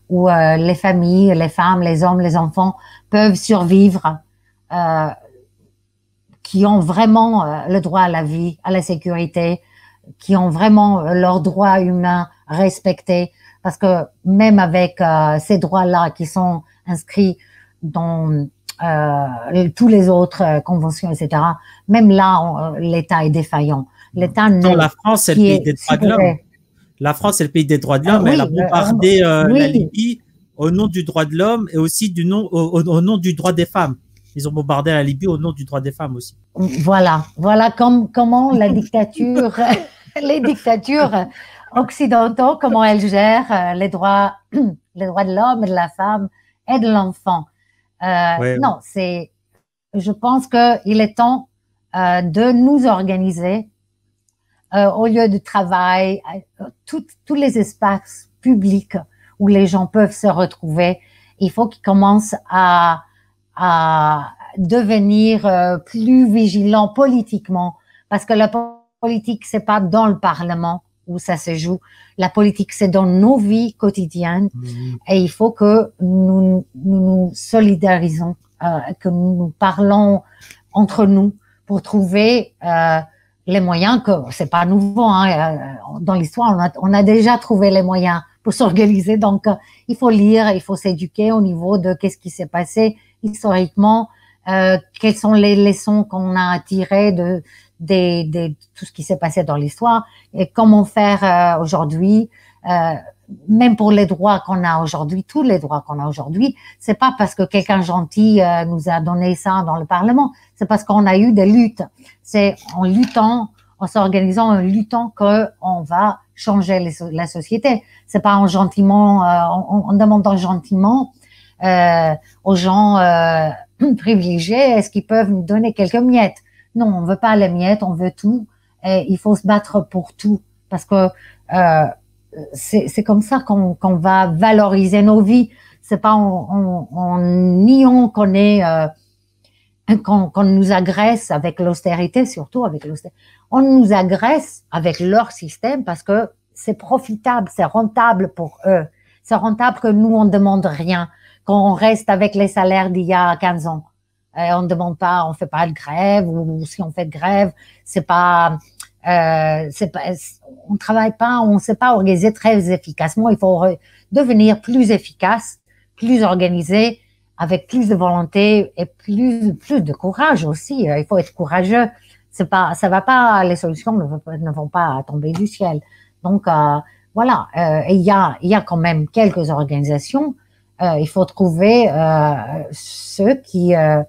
où euh, les familles, les femmes, les hommes, les enfants peuvent survivre, euh, qui ont vraiment euh, le droit à la vie, à la sécurité, qui ont vraiment euh, leurs droits humains respectés. Parce que même avec euh, ces droits-là qui sont inscrits dans... Euh, tous les autres euh, conventions, et cetera. Même là, l'État est défaillant. L'État non. La France, c'est le pays des droits de l'homme. La France, c'est le pays des droits de l'homme. Elle a bombardé euh, oui. la Libye au nom du droit de l'homme et aussi du nom, au, au nom du droit des femmes. Ils ont bombardé la Libye au nom du droit des femmes aussi. Voilà, voilà comme, comment la dictature, les dictatures occidentaux, comment elles gèrent les droits, les droits de l'homme, de la femme et de l'enfant. Euh, ouais. Non, c'est. Je pense qu'il est temps euh, de nous organiser euh, au lieu de travail, euh, tout, tous les espaces publics où les gens peuvent se retrouver. Il faut qu'ils commencent à, à devenir euh, plus vigilants politiquement, parce que la politique, c'est pas dans le Parlement où ça se joue. La politique, c'est dans nos vies quotidiennes mmh. et il faut que nous nous, nous solidarisons, euh, que nous, nous parlons entre nous pour trouver euh, les moyens, que c'est pas nouveau, hein, dans l'histoire, on a, on a déjà trouvé les moyens pour s'organiser. Donc, euh, il faut lire, il faut s'éduquer au niveau de qu'est-ce qui s'est passé historiquement, euh, quelles sont les leçons qu'on a tirées de Des, des, tout ce qui s'est passé dans l'histoire et comment faire euh, aujourd'hui, euh, même pour les droits qu'on a aujourd'hui, tous les droits qu'on a aujourd'hui, c'est pas parce que quelqu'un gentil euh, nous a donné ça dans le Parlement, c'est parce qu'on a eu des luttes. C'est en luttant, en s'organisant, en luttant qu'on va changer les, la société. C'est pas en gentiment, euh, en, en demandant gentiment euh, aux gens euh, privilégiés, est-ce qu'ils peuvent nous donner quelques miettes? Non, on veut pas les miettes, on veut tout. Et il faut se battre pour tout parce que euh, c'est comme ça qu'on qu'on va valoriser nos vies. C'est pas en, en, en niant qu'on est euh, qu'on qu'on nous agresse avec l'austérité, surtout avec l'austérité. On nous agresse avec leur système parce que c'est profitable, c'est rentable pour eux. C'est rentable que nous on demande rien, qu'on reste avec les salaires d'il y a quinze ans. Euh, on ne demande pas, on fait pas de grève ou, ou si on fait de grève, c'est pas, euh, c'est pas, on travaille pas, on ne sait pas organiser très efficacement. Il faut devenir plus efficace, plus organisé, avec plus de volonté et plus plus de courage aussi. Il faut être courageux. C'est pas, ça va pas, les solutions ne, ne vont pas tomber du ciel. Donc euh, voilà, euh, il y a il y a quand même quelques organisations. Euh, il faut trouver euh, ceux qui euh,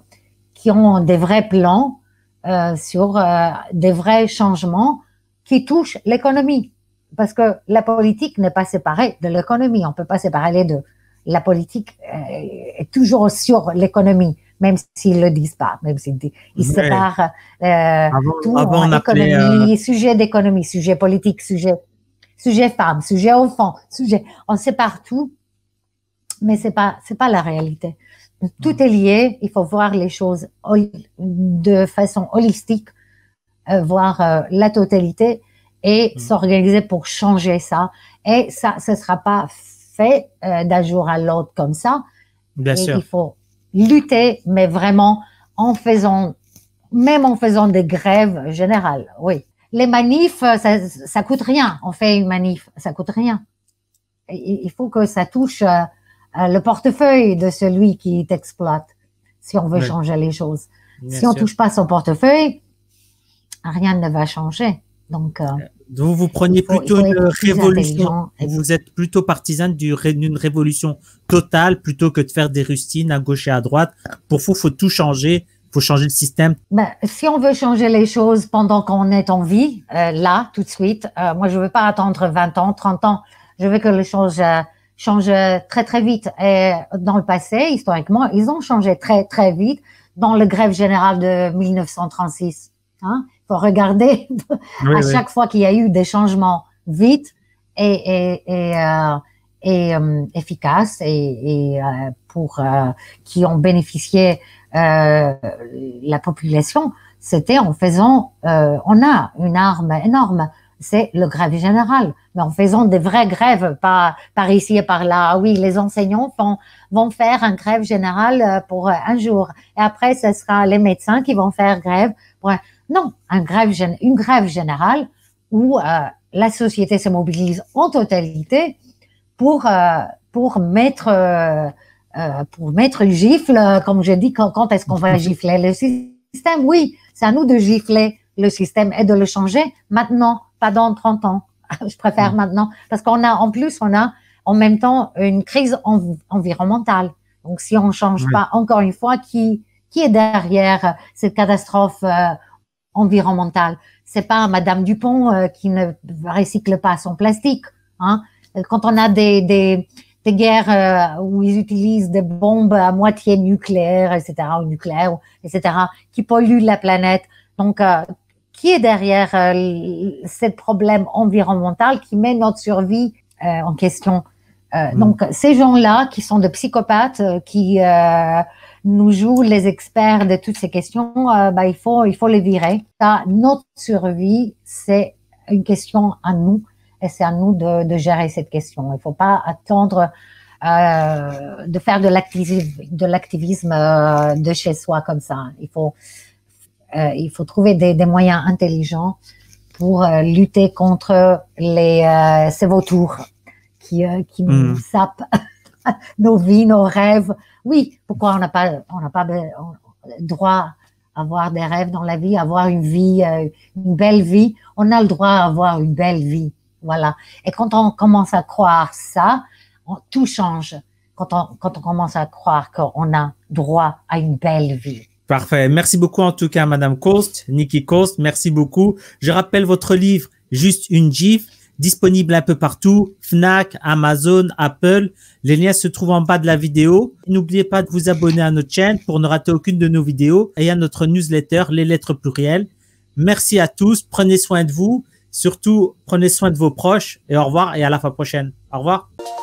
qui ont des vrais plans euh, sur euh, des vrais changements qui touchent l'économie. Parce que la politique n'est pas séparée de l'économie. On peut pas séparer les deux. La politique euh, est toujours sur l'économie, même s'ils le disent pas, même s'ils ils séparent euh, avant, tout avant en économie, appelait, euh... sujet d'économie, sujet politique, sujet, sujet femme, sujet enfant, sujet. On sépare tout, mais c'est pas, c'est pas la réalité. Tout est lié, il faut voir les choses de façon holistique, euh, voir euh, la totalité et mmh. s'organiser pour changer ça. Et ça, ce sera pas fait euh, d'un jour à l'autre comme ça. Bien sûr. Il faut lutter, mais vraiment en faisant même en faisant des grèves générales, oui. Les manifs, ça, ça coûte rien. On fait une manif, ça coûte rien. Il faut que ça touche le portefeuille de celui qui t'exploite, si on veut oui. changer les choses. Bien si sûr. on touche pas son portefeuille, rien ne va changer. Donc, euh, donc vous preniez faut, plutôt une révolution. Vous êtes plutôt partisane d'une révolution totale plutôt que de faire des rustines à gauche et à droite. Pour vous, faut tout changer. Faut changer le système. Ben, si on veut changer les choses pendant qu'on est en vie, euh, là, tout de suite, euh, moi, je veux pas attendre vingt ans, trente ans. Je veux que les choses euh, changent très, très vite. Et dans le passé, historiquement, ils ont changé très, très vite dans le grève générale de mille neuf cent trente-six. Hein? Faut regarder oui, à oui. chaque fois qu'il y a eu des changements vite et, et, et, euh, et euh, efficaces et, et euh, pour euh, qui ont bénéficié Euh, la population, c'était en faisant, euh, on a une arme énorme, c'est le grève générale, mais en faisant des vraies grèves, pas par ici et par là. Oui, les enseignants font, vont faire un grève générale pour un jour, et après ce sera les médecins qui vont faire grève. Pour... Non, un grève, une grève générale où euh, la société se mobilise en totalité pour euh, pour mettre euh, Euh, pour mettre une gifle, comme je dis, quand, quand est-ce qu'on va gifler le système? Oui, c'est à nous de gifler le système et de le changer maintenant, pas dans trente ans. Je préfère mmh. maintenant, parce qu'on a, en plus, on a en même temps une crise env environnementale. Donc, si on change oui. pas, encore une fois, qui, qui est derrière cette catastrophe euh, environnementale? C'est pas Madame Dupont euh, qui ne recycle pas son plastique, hein. Quand on a des, des, des guerres euh, où ils utilisent des bombes à moitié nucléaires, et cetera, ou nucléaires, et cetera, qui polluent la planète. Donc, euh, qui est derrière euh, ce problème environnemental qui met notre survie euh, en question? euh, mmh. Donc, ces gens-là, qui sont des psychopathes, euh, qui euh, nous jouent les experts de toutes ces questions, euh, bah, il faut, il faut les virer. Ça, notre survie, c'est une question à nous. Et c'est à nous de, de gérer cette question. Il ne faut pas attendre euh, de faire de l'activisme de, l'activisme, euh, de chez soi comme ça. Il faut, euh, il faut trouver des, des moyens intelligents pour euh, lutter contre les, euh, ces vautours qui, euh, qui mmh. nous sapent nos vies, nos rêves. Oui, pourquoi on n'a pas, on n'a pas droit à avoir des rêves dans la vie, avoir une vie, euh, une belle vie? On a le droit à avoir une belle vie. Voilà. Et quand on commence à croire ça, on, tout change. Quand on, quand on commence à croire qu'on a droit à une belle vie. Parfait. Merci beaucoup en tout cas, Madame Konst, Niki Konst. Merci beaucoup. Je rappelle votre livre, Juste une gifle, disponible un peu partout, Fnac, Amazon, Apple. Les liens se trouvent en bas de la vidéo. N'oubliez pas de vous abonner à notre chaîne pour ne rater aucune de nos vidéos et à notre newsletter, Les Lettres Plurielles. Merci à tous. Prenez soin de vous. Surtout, prenez soin de vos proches et au revoir et à la fois prochaine. Au revoir.